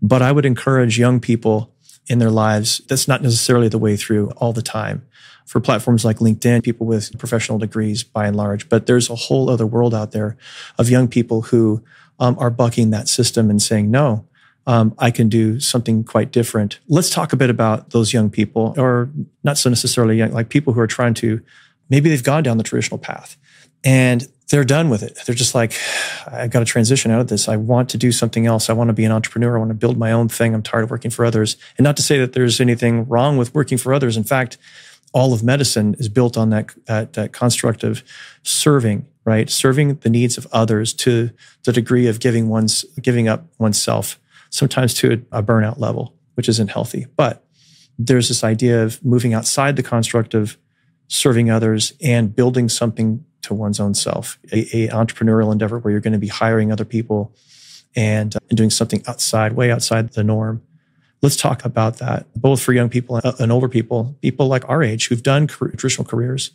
But I would encourage young people in their lives, that's not necessarily the way through all the time. For platforms like LinkedIn, people with professional degrees by and large, but there's a whole other world out there of young people who um, are bucking that system and saying, no, Um, I can do something quite different. Let's talk a bit about those young people, or not so necessarily young, like people who are trying to, maybe they've gone down the traditional path and they're done with it. They're just like, I've got to transition out of this. I want to do something else. I want to be an entrepreneur. I want to build my own thing. I'm tired of working for others. And not to say that there's anything wrong with working for others. In fact, all of medicine is built on that, that, that construct of serving, right? Serving the needs of others to the degree of giving one's, giving up oneself, sometimes to a burnout level, which isn't healthy. But there's this idea of moving outside the construct of serving others and building something to one's own self, a, a entrepreneurial endeavor where you're going to be hiring other people and, uh, and doing something outside, way outside the norm. Let's talk about that, both for young people and, uh, and older people, people like our age who've done career, traditional careers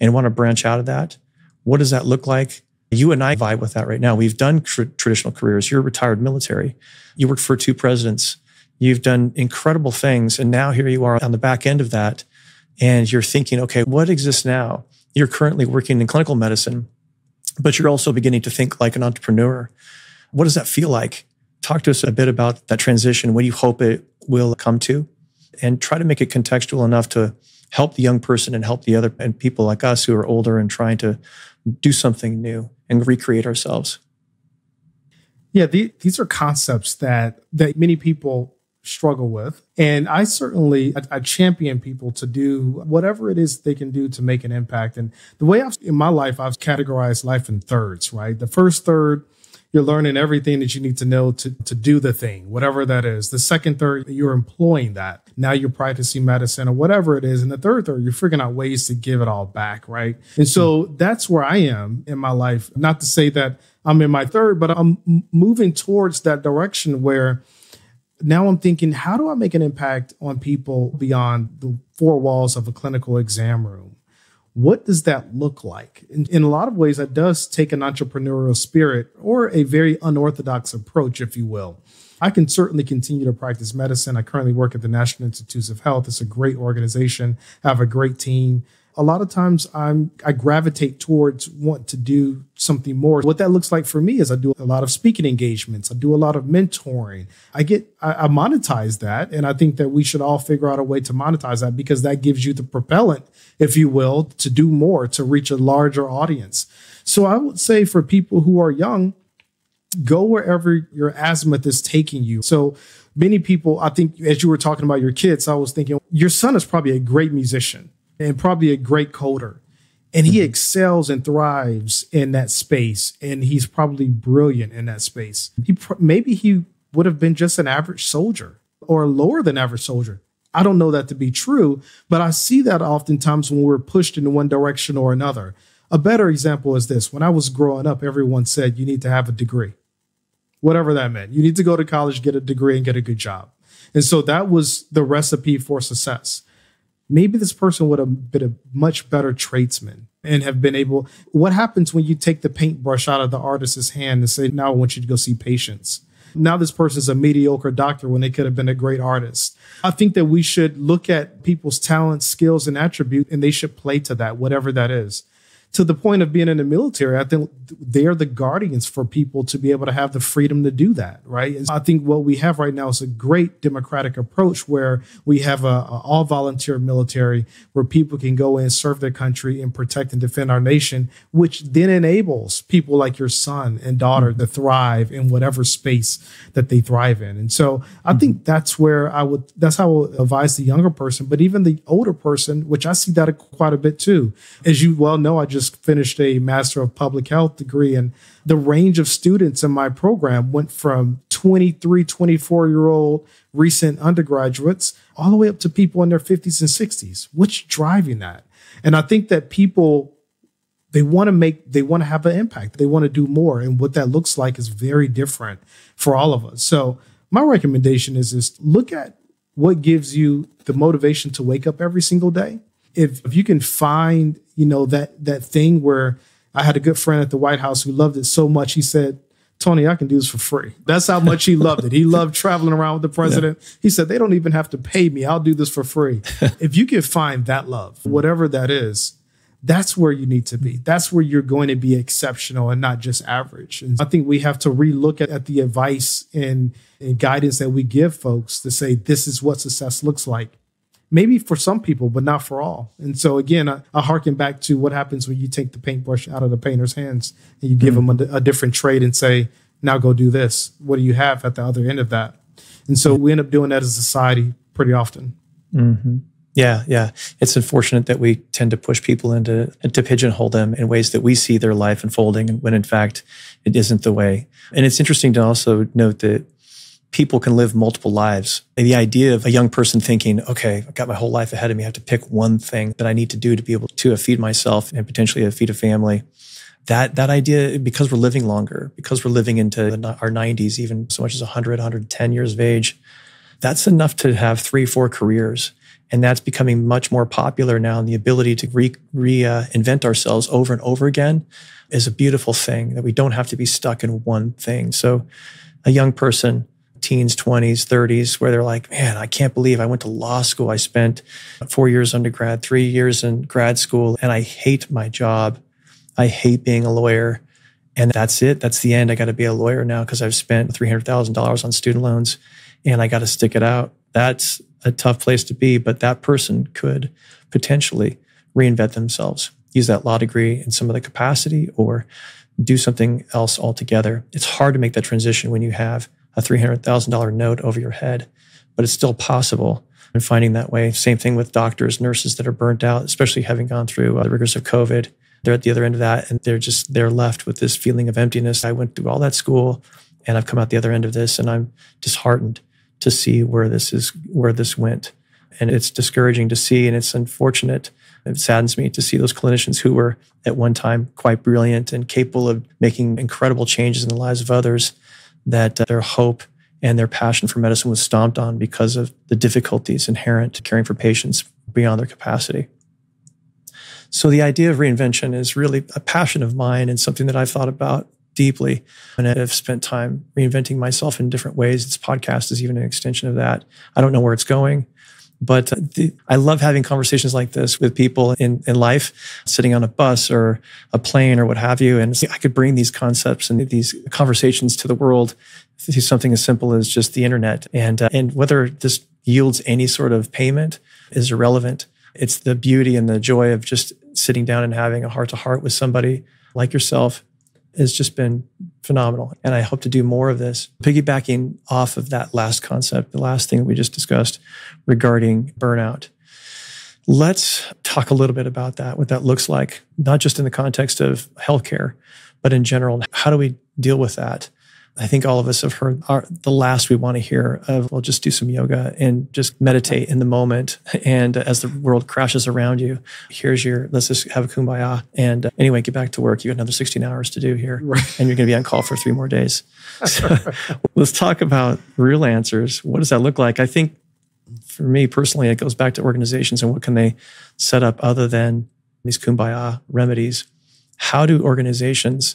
and want to branch out of that. What does that look like? You and I vibe with that right now. We've done tr- traditional careers. You're retired military. You worked for two presidents. You've done incredible things. And now here you are on the back end of that. And you're thinking, okay, what exists now? You're currently working in clinical medicine, but you're also beginning to think like an entrepreneur. What does that feel like? Talk to us a bit about that transition. What do you hope it will come to? And try to make it contextual enough to help the young person and help the other and people like us who are older and trying to do something new and recreate ourselves. Yeah, the, these are concepts that that many people struggle with. And I certainly, I, I champion people to do whatever it is they can do to make an impact. And the way I've, in my life, I've categorized life in thirds, right? The first third, you're learning everything that you need to know to, to do the thing, whatever that is. The second third, you're employing that. Now you're practicing medicine or whatever it is. And the third third, you're figuring out ways to give it all back, right? And so that's where I am in my life. Not to say that I'm in my third, but I'm moving towards that direction where now I'm thinking, how do I make an impact on people beyond the four walls of a clinical exam room? What does that look like? In, in a lot of ways, that does take an entrepreneurial spirit or a very unorthodox approach, if you will. I can certainly continue to practice medicine. I currently work at the National Institutes of Health. It's a great organization. I have a great team. a lot of times I'm, I gravitate towards want to do something more. What that looks like for me is I do a lot of speaking engagements. I do a lot of mentoring. I get, I, I monetize that. And I think that we should all figure out a way to monetize that, because that gives you the propellant, if you will, to do more, to reach a larger audience. So I would say for people who are young, go wherever your azimuth is taking you. So many people, I think, as you were talking about your kids, I was thinking your son is probably a great musician and probably a great coder. And he mm-hmm. excels and thrives in that space. And he's probably brilliant in that space. He pr- maybe he would have been just an average soldier or lower than average soldier. I don't know that to be true, but I see that oftentimes when we're pushed in one direction or another. A better example is this. When I was growing up, everyone said you need to have a degree, whatever that meant. You need to go to college, get a degree, and get a good job. And so that was the recipe for success. Maybe this person would have been a much better tradesman and have been able. What happens when you take the paintbrush out of the artist's hand and say, now I want you to go see patients? Now this person's a mediocre doctor when they could have been a great artist. I think that we should look at people's talents, skills, and attribute, and they should play to that, whatever that is. To the point of being in the military, I think they're the guardians for people to be able to have the freedom to do that, right? And I think what we have right now is a great democratic approach where we have a, a all-volunteer military where people can go in, serve their country, and protect and defend our nation, which then enables people like your son and daughter mm-hmm. to thrive in whatever space that they thrive in. And so I mm-hmm. think that's where I would, that's how I would advise the younger person, but even the older person, which I see that quite a bit too. As you well know, I just Just finished a Master of Public Health degree, and the range of students in my program went from twenty-three, twenty-four-year-old recent undergraduates all the way up to people in their fifties and sixties. What's driving that? And I think that people, they want to make, they want to have an impact. They want to do more, and what that looks like is very different for all of us. So my recommendation is is look at what gives you the motivation to wake up every single day. If, if you can find, you know, that that thing where I had a good friend at the White House who loved it so much. He said, Tony, I can do this for free. That's how much he loved it. He loved traveling around with the president. Yeah. He said, they don't even have to pay me. I'll do this for free. If you can find that love, whatever that is, that's where you need to be. That's where you're going to be exceptional and not just average. And I think we have to relook at, at the advice and, and guidance that we give folks to say, this is what success looks like. Maybe for some people, but not for all. And so, again, I, I harken back to what happens when you take the paintbrush out of the painter's hands and you give mm-hmm. them a, a different trade and say, now go do this. What do you have at the other end of that? And so we end up doing that as a society pretty often. Mm-hmm. Yeah, yeah. It's unfortunate that we tend to push people into to pigeonhole them in ways that we see their life unfolding when, in fact, it isn't the way. And it's interesting to also note that people can live multiple lives. And the idea of a young person thinking, okay, I've got my whole life ahead of me. I have to pick one thing that I need to do to be able to feed myself and potentially feed a family. That that idea, because we're living longer, because we're living into our nineties, even so much as one hundred, one hundred ten years of age, that's enough to have three, four careers. And that's becoming much more popular now. And the ability to re, reinvent uh, ourselves over and over again is a beautiful thing, that we don't have to be stuck in one thing. So a young person, teens, twenties, thirties, where they're like, man, I can't believe I went to law school. I spent four years undergrad, three years in grad school, and I hate my job. I hate being a lawyer. And that's it. That's the end. I got to be a lawyer now because I've spent three hundred thousand dollars on student loans and I got to stick it out. That's a tough place to be, but that person could potentially reinvent themselves, use that law degree in some of the capacity or do something else altogether. It's hard to make that transition when you have a three hundred thousand dollars note over your head, but it's still possible. And finding that way, same thing with doctors, nurses that are burnt out, especially having gone through uh, the rigors of COVID. They're at the other end of that, and they're just, they're left with this feeling of emptiness. I went through all that school and I've come out the other end of this, and I'm disheartened to see where this is, where this went. And it's discouraging to see, and it's unfortunate. It saddens me to see those clinicians who were at one time quite brilliant and capable of making incredible changes in the lives of others, that uh, their hope and their passion for medicine was stomped on because of the difficulties inherent to caring for patients beyond their capacity. So the idea of reinvention is really a passion of mine and something that I've thought about deeply. And I've spent time reinventing myself in different ways. This podcast is even an extension of that. I don't know where it's going. But the, I love having conversations like this with people in, in life, sitting on a bus or a plane or what have you. And I could bring these concepts and these conversations to the world through something as simple as just the internet. And, uh, and whether this yields any sort of payment is irrelevant. It's the beauty and the joy of just sitting down and having a heart-to-heart with somebody like yourself has just been phenomenal. And I hope to do more of this. Piggybacking off of that last concept, the last thing that we just discussed regarding burnout, let's talk a little bit about that, what that looks like, not just in the context of healthcare, but in general. How do we deal with that? I think all of us have heard our, the last we want to hear of, well, just do some yoga and just meditate in the moment. And as the world crashes around you, here's your, let's just have a kumbaya. And uh, anyway, get back to work. You got another sixteen hours to do here. Right. And you're going to be on call for three more days. So let's talk about real answers. What does that look like? I think for me personally, it goes back to organizations and what can they set up other than these kumbaya remedies? How do organizations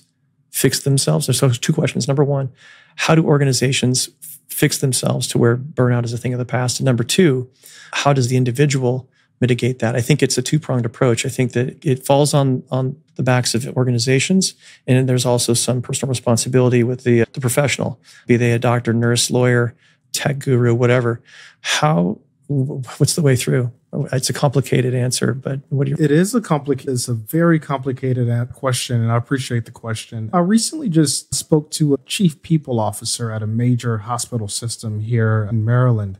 fix themselves? There's two questions. Number one, how do organizations fix themselves to where burnout is a thing of the past? And number two, how does the individual mitigate that? I think it's a two-pronged approach. I think that it falls on, on the backs of organizations, and there's also some personal responsibility with the, the professional, be they a doctor, nurse, lawyer, tech guru, whatever. How, what's the way through? It's a complicated answer, but what do you... It is a complicated, it's a very complicated question, and I appreciate the question. I recently just spoke to a chief people officer at a major hospital system here in Maryland,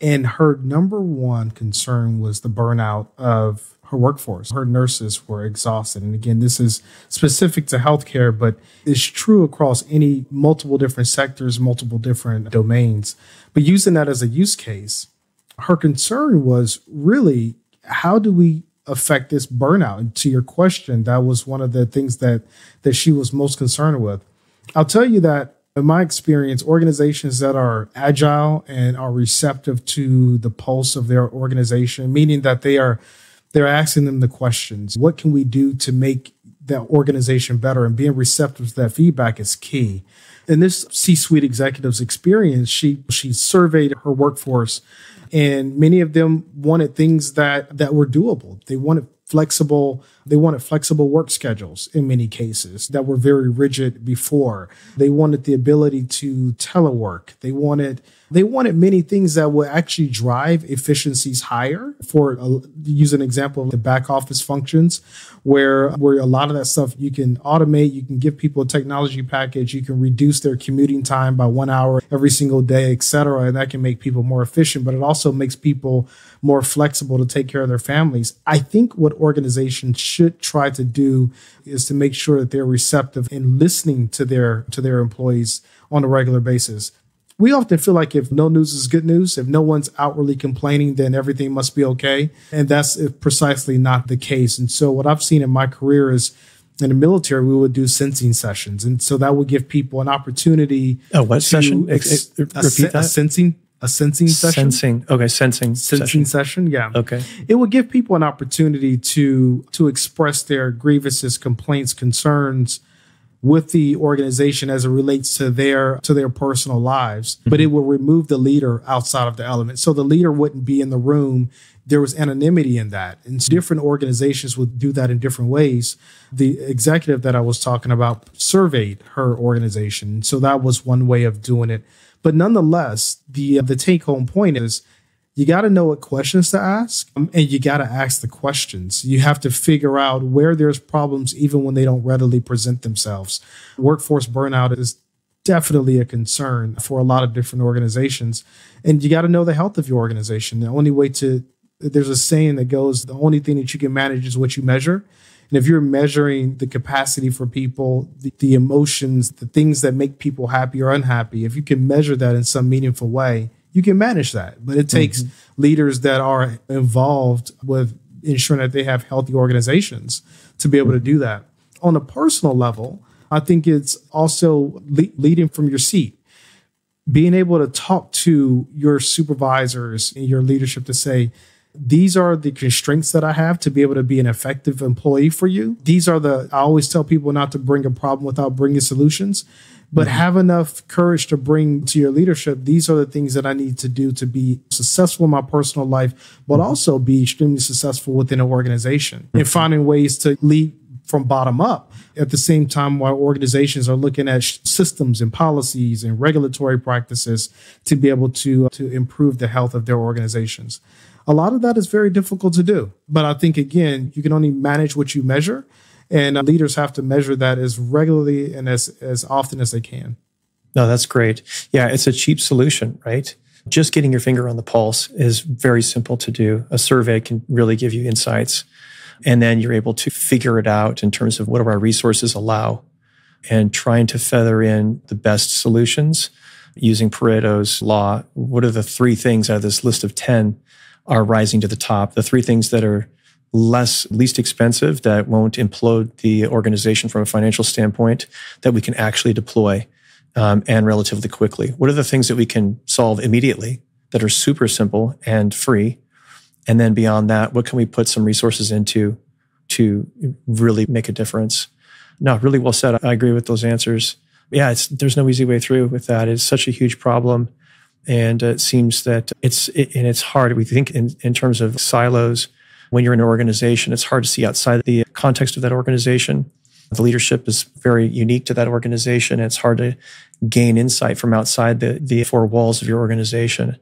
and her number one concern was the burnout of her workforce. Her nurses were exhausted. And again, this is specific to healthcare, but it's true across any multiple different sectors, multiple different domains. But using that as a use case, her concern was really, how do we affect this burnout? And to your question, that was one of the things that, that she was most concerned with. I'll tell you that in my experience, organizations that are agile and are receptive to the pulse of their organization, meaning that they are, they're asking them the questions, what can we do to make that organization better? And being receptive to that feedback is key. In this C-suite executive's experience, she, she surveyed her workforce, and many of them wanted things that, that were doable. They wanted flexible, they wanted flexible work schedules in many cases that were very rigid before. They wanted the ability to telework. They wanted, they wanted many things that would actually drive efficiencies higher. For uh, use an example of the back office functions, where, where a lot of that stuff you can automate, you can give people a technology package, you can reduce their commuting time by one hour every single day, et cetera. And that can make people more efficient, but it also makes people more flexible to take care of their families. I think what organizations should try to do is to make sure that they're receptive and listening to their to their employees on a regular basis. We often feel like if no news is good news, if no one's outwardly complaining, then everything must be okay. And that's precisely not the case. And so what I've seen in my career is, in the military, we would do sensing sessions. And so that would give people an opportunity. Oh, what session? Ex a, repeat a, that? A sensing A sensing session? Sensing. Okay, sensing. Sensing session. session, yeah. Okay. It would give people an opportunity to, to express their grievances, complaints, concerns with the organization as it relates to their, to their personal lives. Mm-hmm. But it will remove the leader outside of the element. So the leader wouldn't be in the room. There was anonymity in that. And different organizations would do that in different ways. The executive that I was talking about surveyed her organization. So that was one way of doing it. But nonetheless, the the take-home point is you got to know what questions to ask, and you got to ask the questions. You have to figure out where there's problems even when they don't readily present themselves. Workforce burnout is definitely a concern for a lot of different organizations, and you got to know the health of your organization. The only way to – there's a saying that goes, the only thing that you can manage is what you measure. And if you're measuring the capacity for people, the, the emotions, the things that make people happy or unhappy, if you can measure that in some meaningful way, you can manage that. But it takes mm-hmm. leaders that are involved with ensuring that they have healthy organizations to be able to do that. On a personal level, I think it's also le leading from your seat. Being able to talk to your supervisors and your leadership to say, these are the constraints that I have to be able to be an effective employee for you. These are the, I always tell people not to bring a problem without bringing solutions. but mm-hmm. have enough courage to bring to your leadership. These are the things that I need to do to be successful in my personal life, but mm-hmm. also be extremely successful within an organization mm-hmm. and finding ways to lead from bottom up. At the same time, while organizations are looking at systems and policies and regulatory practices to be able to, to improve the health of their organizations. A lot of that is very difficult to do. But I think, again, you can only manage what you measure. And leaders have to measure that as regularly and as, as often as they can. No, that's great. Yeah, it's a cheap solution, right? Just getting your finger on the pulse is very simple to do. A survey can really give you insights. And then you're able to figure it out in terms of what do our resources allow, and trying to feather in the best solutions using Pareto's law. What are the three things out of this list of ten are rising to the top? The three things that are less, least expensive, that won't implode the organization from a financial standpoint, that we can actually deploy um, and relatively quickly. What are the things that we can solve immediately that are super simple and free? And then beyond that, what can we put some resources into to really make a difference? No, really well said. I agree with those answers. Yeah, it's, there's no easy way through with that. It's such a huge problem. And it seems that it's, it, and it's hard. We think in, in terms of silos. When you're in an organization, it's hard to see outside the context of that organization. The leadership is very unique to that organization. It's hard to gain insight from outside the, the four walls of your organization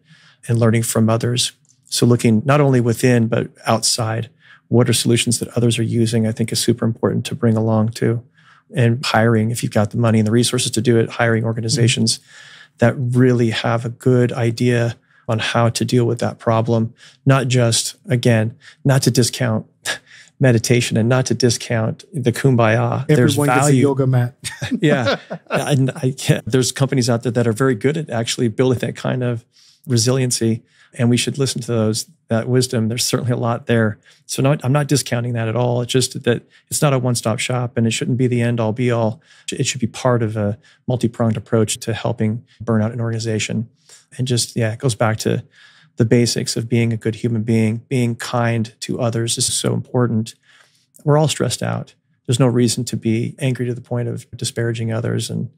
and learning from others. So looking not only within, but outside, what are solutions that others are using, I think is super important to bring along too. And hiring, if you've got the money and the resources to do it, hiring organizations mm-hmm. that really have a good idea on how to deal with that problem. Not just, again, not to discount meditation and not to discount the kumbaya. Everyone there's value. Gets a yoga mat. yeah. And I, yeah. There's companies out there that are very good at actually building that kind of resiliency. And we should listen to those, that wisdom. There's certainly a lot there. So not, I'm not discounting that at all. It's just that it's not a one-stop shop and it shouldn't be the end-all be-all. It should be part of a multi-pronged approach to helping burn out an organization. And just, yeah, it goes back to the basics of being a good human being, being kind to others. This is so important. We're all stressed out. There's no reason to be angry to the point of disparaging others and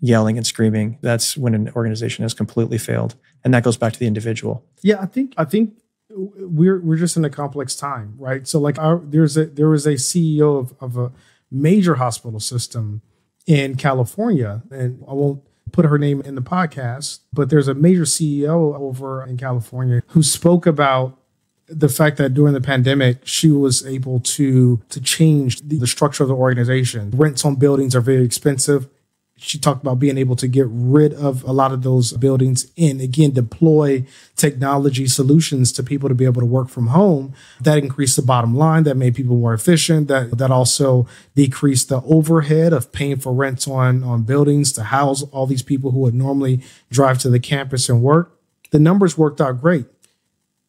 yelling and screaming. That's when an organization has completely failed. And that goes back to the individual. Yeah, I think I think we're we're just in a complex time, right? So like our, there's a there was a C E O of, of a major hospital system in California, and I won't put her name in the podcast, but there's a major C E O over in California who spoke about the fact that during the pandemic, she was able to to change the, the structure of the organization. Rents on buildings are very expensive. She talked about being able to get rid of a lot of those buildings and, again, deploy technology solutions to people to be able to work from home. That increased the bottom line. That made people more efficient. That that also decreased the overhead of paying for rents on, on buildings to house all these people who would normally drive to the campus and work. The numbers worked out great.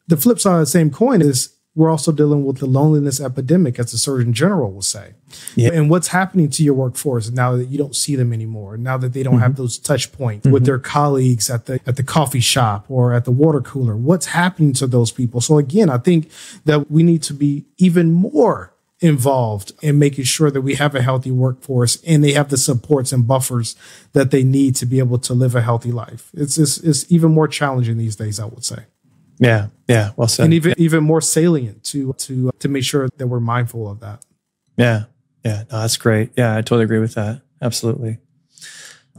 The flip side of the same coin is we're also dealing with the loneliness epidemic, as the Surgeon General will say. Yeah. And what's happening to your workforce now that you don't see them anymore, now that they don't mm-hmm. have those touch points mm-hmm. with their colleagues at the at the coffee shop or at the water cooler? What's happening to those people? So again, I think that we need to be even more involved in making sure that we have a healthy workforce and they have the supports and buffers that they need to be able to live a healthy life. It's it's, it's even more challenging these days, I would say. Yeah, yeah, well said. And even yeah. even more salient to to to make sure that we're mindful of that. Yeah, yeah, no, that's great. Yeah, I totally agree with that. Absolutely.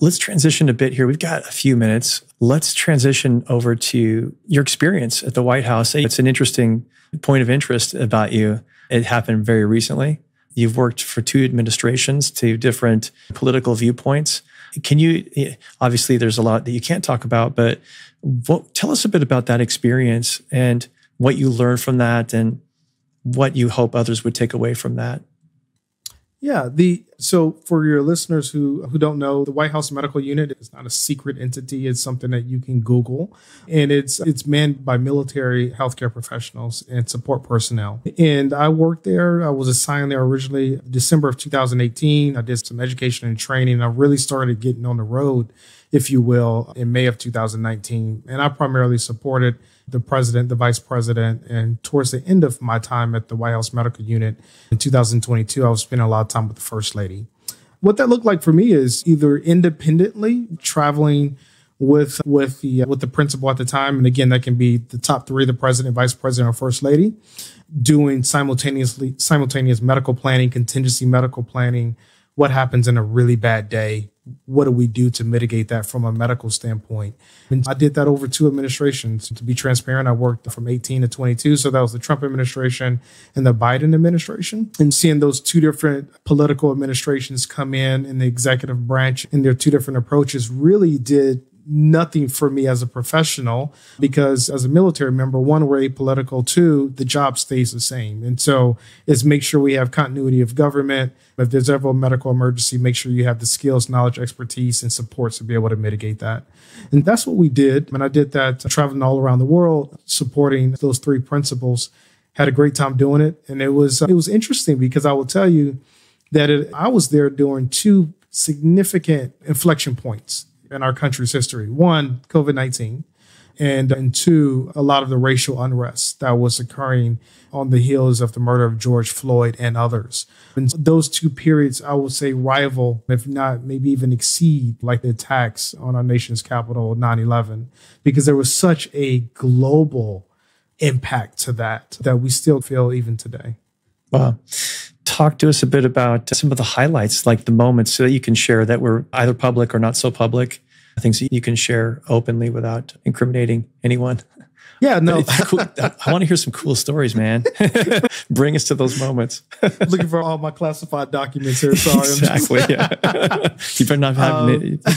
Let's transition a bit here. We've got a few minutes. Let's transition over to your experience at the White House. It's an interesting point of interest about you. It happened very recently. You've worked for two administrations, two different political viewpoints. Can you, obviously there's a lot that you can't talk about, but what, tell us a bit about that experience and what you learned from that and what you hope others would take away from that. Yeah. The, so for your listeners who, who don't know, the White House Medical Unit is not a secret entity. It's something that you can Google, and it's, it's manned by military healthcare professionals and support personnel. And I worked there. I was assigned there originally December of two thousand eighteen. I did some education and training, and I really started getting on the road, if you will, in May of two thousand nineteen. And I primarily supported the president, the vice president. And towards the end of my time at the White House Medical Unit in two thousand twenty-two, I was spending a lot of time with the first lady. What that looked like for me is either independently traveling with with the with the principal at the time. And again, that can be the top three, the president, vice president, or first lady, doing simultaneously simultaneous medical planning, contingency medical planning. What happens in a really bad day? What do we do to mitigate that from a medical standpoint? And I did that over two administrations. To be transparent, I worked from eighteen to twenty-two. So that was the Trump administration and the Biden administration. And seeing those two different political administrations come in in the executive branch and their two different approaches really did nothing for me as a professional, because as a military member, one, we're apolitical, two, the job stays the same. And so it's make sure we have continuity of government. If there's ever a medical emergency, make sure you have the skills, knowledge, expertise, and supports to be able to mitigate that. And that's what we did. And I did that traveling all around the world, supporting those three principles. Had a great time doing it. And it was, it was interesting, because I will tell you that it, I was there during two significant inflection points in our country's history. One, COVID nineteen, and, and two, a lot of the racial unrest that was occurring on the heels of the murder of George Floyd and others. And those two periods, I would say, rival, if not maybe even exceed, like the attacks on our nation's capital, nine eleven, because there was such a global impact to that that we still feel even today. Wow. Talk to us a bit about some of the highlights, like the moments so that you can share that were either public or not so public, things that you can share openly without incriminating anyone. Yeah, no. Cool. I want to hear some cool stories, man. Bring us to those moments. Looking for all my classified documents here. Sorry. Exactly, yeah. You better not have um,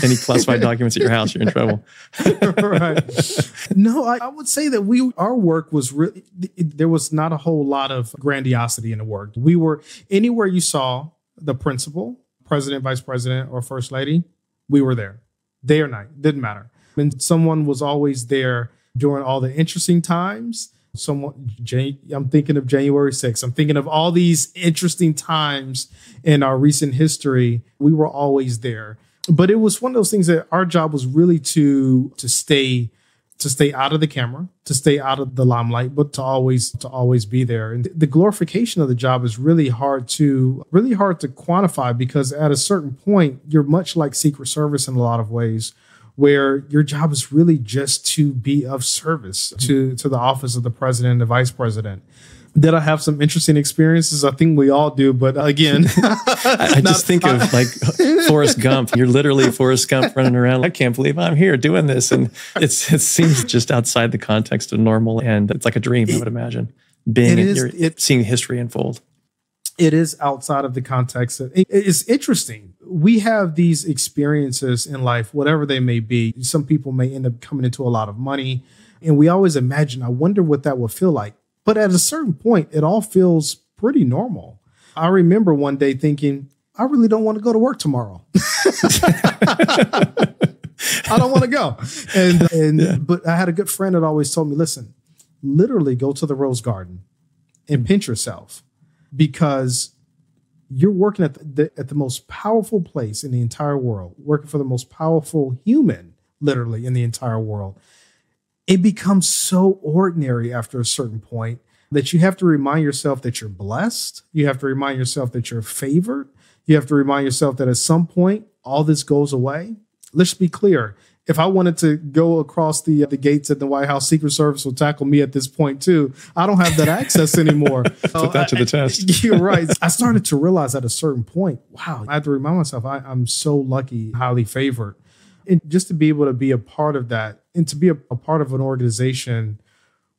any classified documents at your house. You're in trouble. Right. No, I, I would say that we our work was really, there was not a whole lot of grandiosity in the work. We were, anywhere you saw the principal, president, vice president, or first lady, we were there. Day or night, didn't matter. And someone was always there during all the interesting times. Someone, Jan, I'm thinking of January sixth. I'm thinking of all these interesting times in our recent history. We were always there. But it was one of those things that our job was really to, to stay to stay out of the camera, to stay out of the limelight, but to always to always be there. And the glorification of the job is really hard to really hard to quantify, because at a certain point, you're much like Secret Service in a lot of ways, where your job is really just to be of service to, to the office of the president and the vice president. Did I have some interesting experiences? I think we all do, but again. I, I just think of like Forrest Gump. You're literally Forrest Gump running around. I can't believe I'm here doing this. And it's, it seems just outside the context of normal. And it's like a dream, I would imagine, being it is, you're it, seeing history unfold. It is outside of the context. Of, it, it's interesting. We have these experiences in life, whatever they may be. Some people may end up coming into a lot of money. And we always imagine, I wonder what that would feel like. But at a certain point, it all feels pretty normal. I remember one day thinking, I really don't want to go to work tomorrow. I don't want to go. And, and yeah. But I had a good friend that always told me, listen, literally go to the Rose Garden and pinch yourself, because you're working at the, at the most powerful place in the entire world, working for the most powerful human, literally, in the entire world. It becomes so ordinary after a certain point that you have to remind yourself that you're blessed. You have to remind yourself that you're favored. You have to remind yourself that at some point, all this goes away. Let's be clear. If I wanted to go across the the gates at the White House, Secret Service will tackle me at this point, too. I don't have that access anymore. Put that to the test. You're right. I started to realize at a certain point, wow, I have to remind myself, I, I'm so lucky, highly favored. And just to be able to be a part of that, and to be a, a part of an organization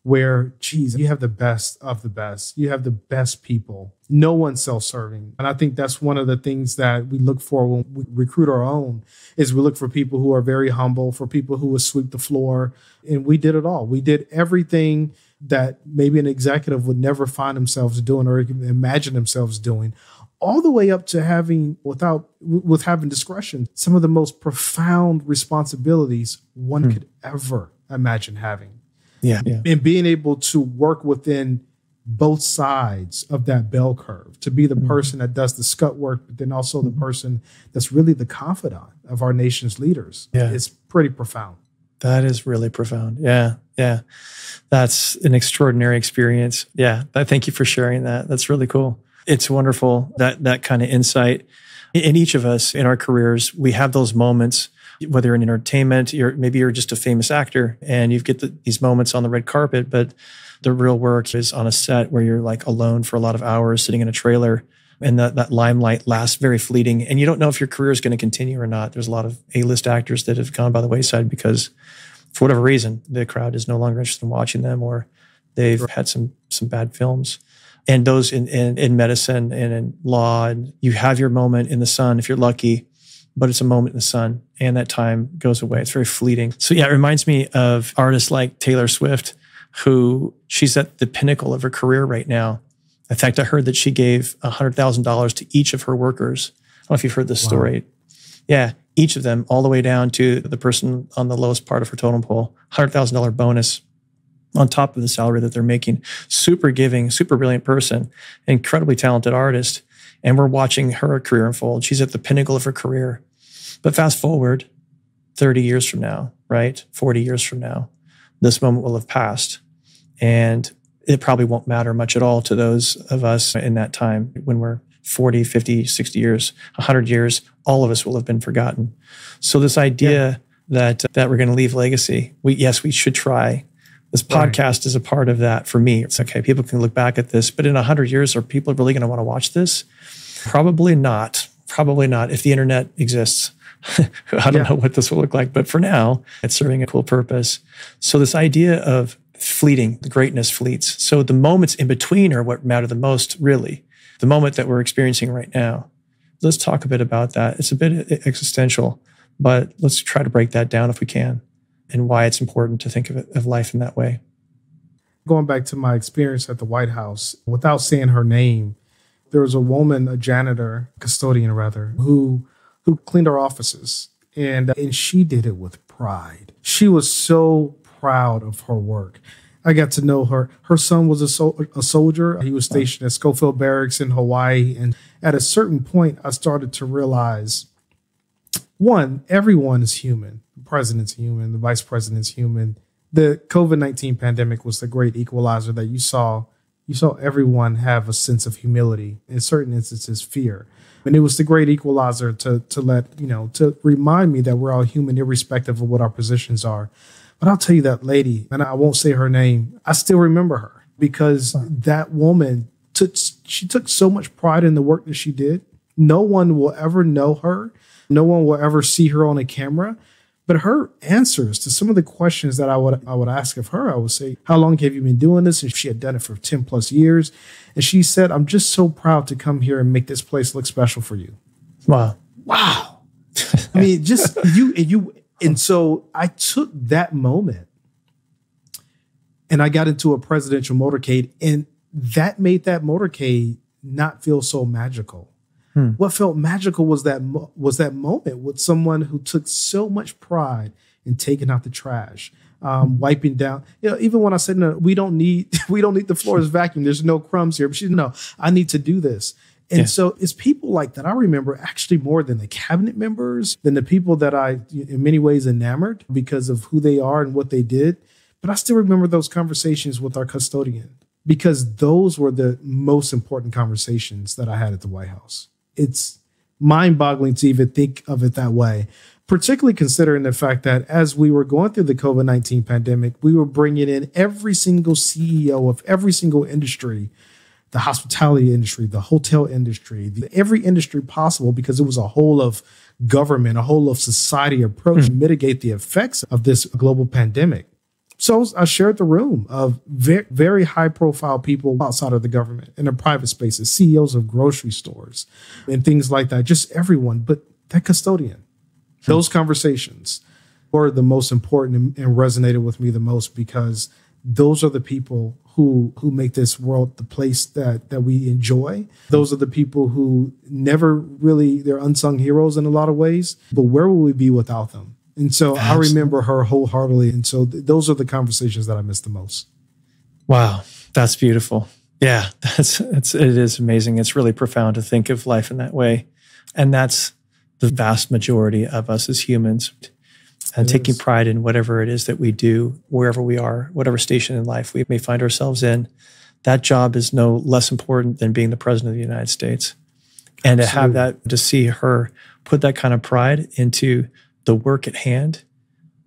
where, geez, you have the best of the best. You have the best people. No one's self-serving. And I think that's one of the things that we look for when we recruit our own, is we look for people who are very humble, for people who will sweep the floor. And we did it all. We did everything that maybe an executive would never find themselves doing or imagine themselves doing, all the way up to having, without, with having discretion, some of the most profound responsibilities one hmm. could ever imagine having. Yeah, yeah. And being able to work within both sides of that bell curve, to be the mm-hmm. person that does the scut work, but then also mm-hmm. the person that's really the confidant of our nation's leaders. Yeah. It's pretty profound. That is really profound. Yeah, yeah. That's an extraordinary experience. Yeah, I thank you for sharing that. That's really cool. It's wonderful, that that kind of insight. In each of us, in our careers, we have those moments, whether you're in entertainment, you're, maybe you're just a famous actor, and you get the, these moments on the red carpet, but the real work is on a set where you're like alone for a lot of hours, sitting in a trailer, and that, that limelight lasts very fleeting, and you don't know if your career is going to continue or not. There's a lot of A-list actors that have gone by the wayside because, for whatever reason, the crowd is no longer interested in watching them, or they've had some some bad films. And those in, in, in medicine and in law, and you have your moment in the sun if you're lucky, but it's a moment in the sun and that time goes away. It's very fleeting. So yeah, it reminds me of artists like Taylor Swift, who she's at the pinnacle of her career right now. In fact, I heard that she gave one hundred thousand dollars to each of her workers. I don't know if you've heard this wow. story. Yeah, each of them, all the way down to the person on the lowest part of her totem pole, one hundred thousand dollar bonus on top of the salary that they're making. Super giving, super brilliant person, incredibly talented artist. And we're watching her career unfold. She's at the pinnacle of her career. But fast forward thirty years from now, right? forty years from now, this moment will have passed. And it probably won't matter much at all to those of us in that time. When we're forty, fifty, sixty years, one hundred years, all of us will have been forgotten. So this idea yeah. that, that we're going to leave legacy, we, yes, we should try. This podcast is a part of that for me. It's okay, people can look back at this, but in one hundred years, are people really going to want to watch this? Probably not. Probably not if the internet exists. I don't yeah. know what this will look like, but for now, it's serving a cool purpose. So this idea of fleeting, the greatness fleets. So the moments in between are what matter the most, really. The moment that we're experiencing right now. Let's talk a bit about that. It's a bit existential, but let's try to break that down if we can, and why it's important to think of, it, of life in that way. Going back to my experience at the White House, without saying her name, there was a woman, a janitor, custodian rather, who who cleaned our offices. And, and she did it with pride. She was so proud of her work. I got to know her. Her son was a, sol a soldier. He was stationed at Schofield Barracks in Hawaii. And at a certain point, I started to realize, one, everyone is human. The president's human. The vice president's human. The COVID nineteen pandemic was the great equalizer that you saw. You saw everyone have a sense of humility, in certain instances, fear. And it was the great equalizer to, to let, you know, to remind me that we're all human, irrespective of what our positions are. But I'll tell you, that lady, and I won't say her name, I still remember her because that woman, took, she took so much pride in the work that she did. No one will ever know her. No one will ever see her on a camera, but her answers to some of the questions that I would I would ask of her, I would say, how long have you been doing this? And she had done it for ten plus years. And she said, I'm just so proud to come here and make this place look special for you. Wow. Wow. I mean, just you and you. And so I took that moment and I got into a presidential motorcade, and that made that motorcade not feel so magical. Hmm. What felt magical was that was that moment with someone who took so much pride in taking out the trash, um, wiping down. You know, even when I said, "No, we don't need we don't need the floors vacuumed. There's no crumbs here." But she said, "No, I need to do this." And yeah. so it's people like that I remember actually more than the cabinet members, than the people that I, in many ways, enamored because of who they are and what they did. But I still remember those conversations with our custodian, because those were the most important conversations that I had at the White House. It's mind-boggling to even think of it that way, particularly considering the fact that as we were going through the COVID nineteen pandemic, we were bringing in every single C E O of every single industry, the hospitality industry, the hotel industry, the, every industry possible, because it was a whole of government, a whole of society approach mm-hmm. to mitigate the effects of this global pandemic. So I shared the room of very, very high-profile people outside of the government, in the private spaces, C E Os of grocery stores and things like that, just everyone. But that custodian, those conversations were the most important and resonated with me the most, because those are the people who who make this world the place that that we enjoy. Those are the people who never really, they're unsung heroes in a lot of ways, but where will we be without them? And so Absolutely. I remember her wholeheartedly. And so th those are the conversations that I miss the most. Wow. That's beautiful. Yeah, that's, that's, it is amazing. It's really profound to think of life in that way. And that's the vast majority of us as humans, and it taking is. pride in whatever it is that we do, wherever we are, whatever station in life we may find ourselves in, that job is no less important than being the president of the United States. And Absolutely. to have that, to see her put that kind of pride into the work at hand,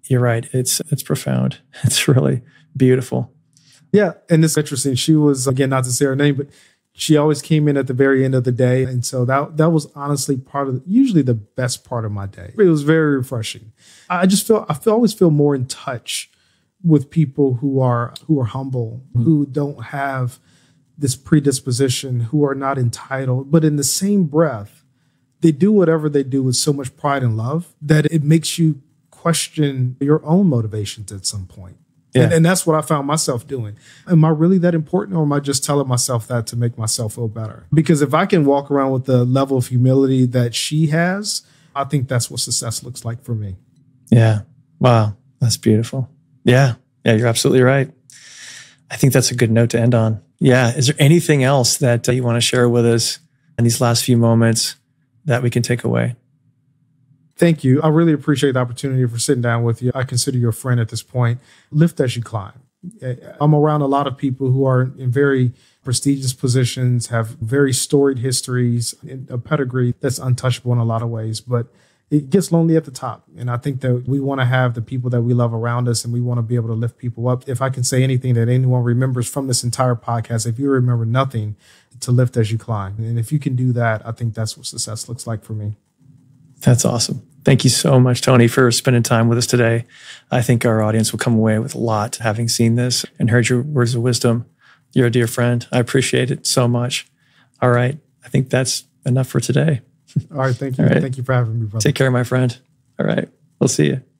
you're right. It's, it's profound. It's really beautiful. Yeah. And it's interesting. She was, again, not to say her name, but she always came in at the very end of the day. And so that that was honestly part of the, usually the best part of my day. It was very refreshing. I just feel, I feel, always feel more in touch with people who are, who are humble, mm-hmm. who don't have this predisposition, who are not entitled, but in the same breath, they do whatever they do with so much pride and love that it makes you question your own motivations at some point. Yeah. And, and that's what I found myself doing. Am I really that important, or am I just telling myself that to make myself feel better? Because if I can walk around with the level of humility that she has, I think that's what success looks like for me. Yeah. Wow. That's beautiful. Yeah. Yeah. You're absolutely right. I think that's a good note to end on. Yeah. Is there anything else that uh, you want to share with us in these last few moments that we can take away? Thank you. I really appreciate the opportunity for sitting down with you. I consider you a friend at this point. Lift as you climb. I'm around a lot of people who are in very prestigious positions, have very storied histories, and a pedigree that's untouchable in a lot of ways, but it gets lonely at the top. And I think that we want to have the people that we love around us, and we want to be able to lift people up. If I can say anything that anyone remembers from this entire podcast, if you remember nothing, to lift as you climb. And if you can do that, I think that's what success looks like for me. That's awesome. Thank you so much, Tony, for spending time with us today. I think our audience will come away with a lot having seen this and heard your words of wisdom. You're a dear friend. I appreciate it so much. All right. I think that's enough for today. All right. Thank you. Right. Thank you for having me, brother. Take care, my friend. All right. We'll see you.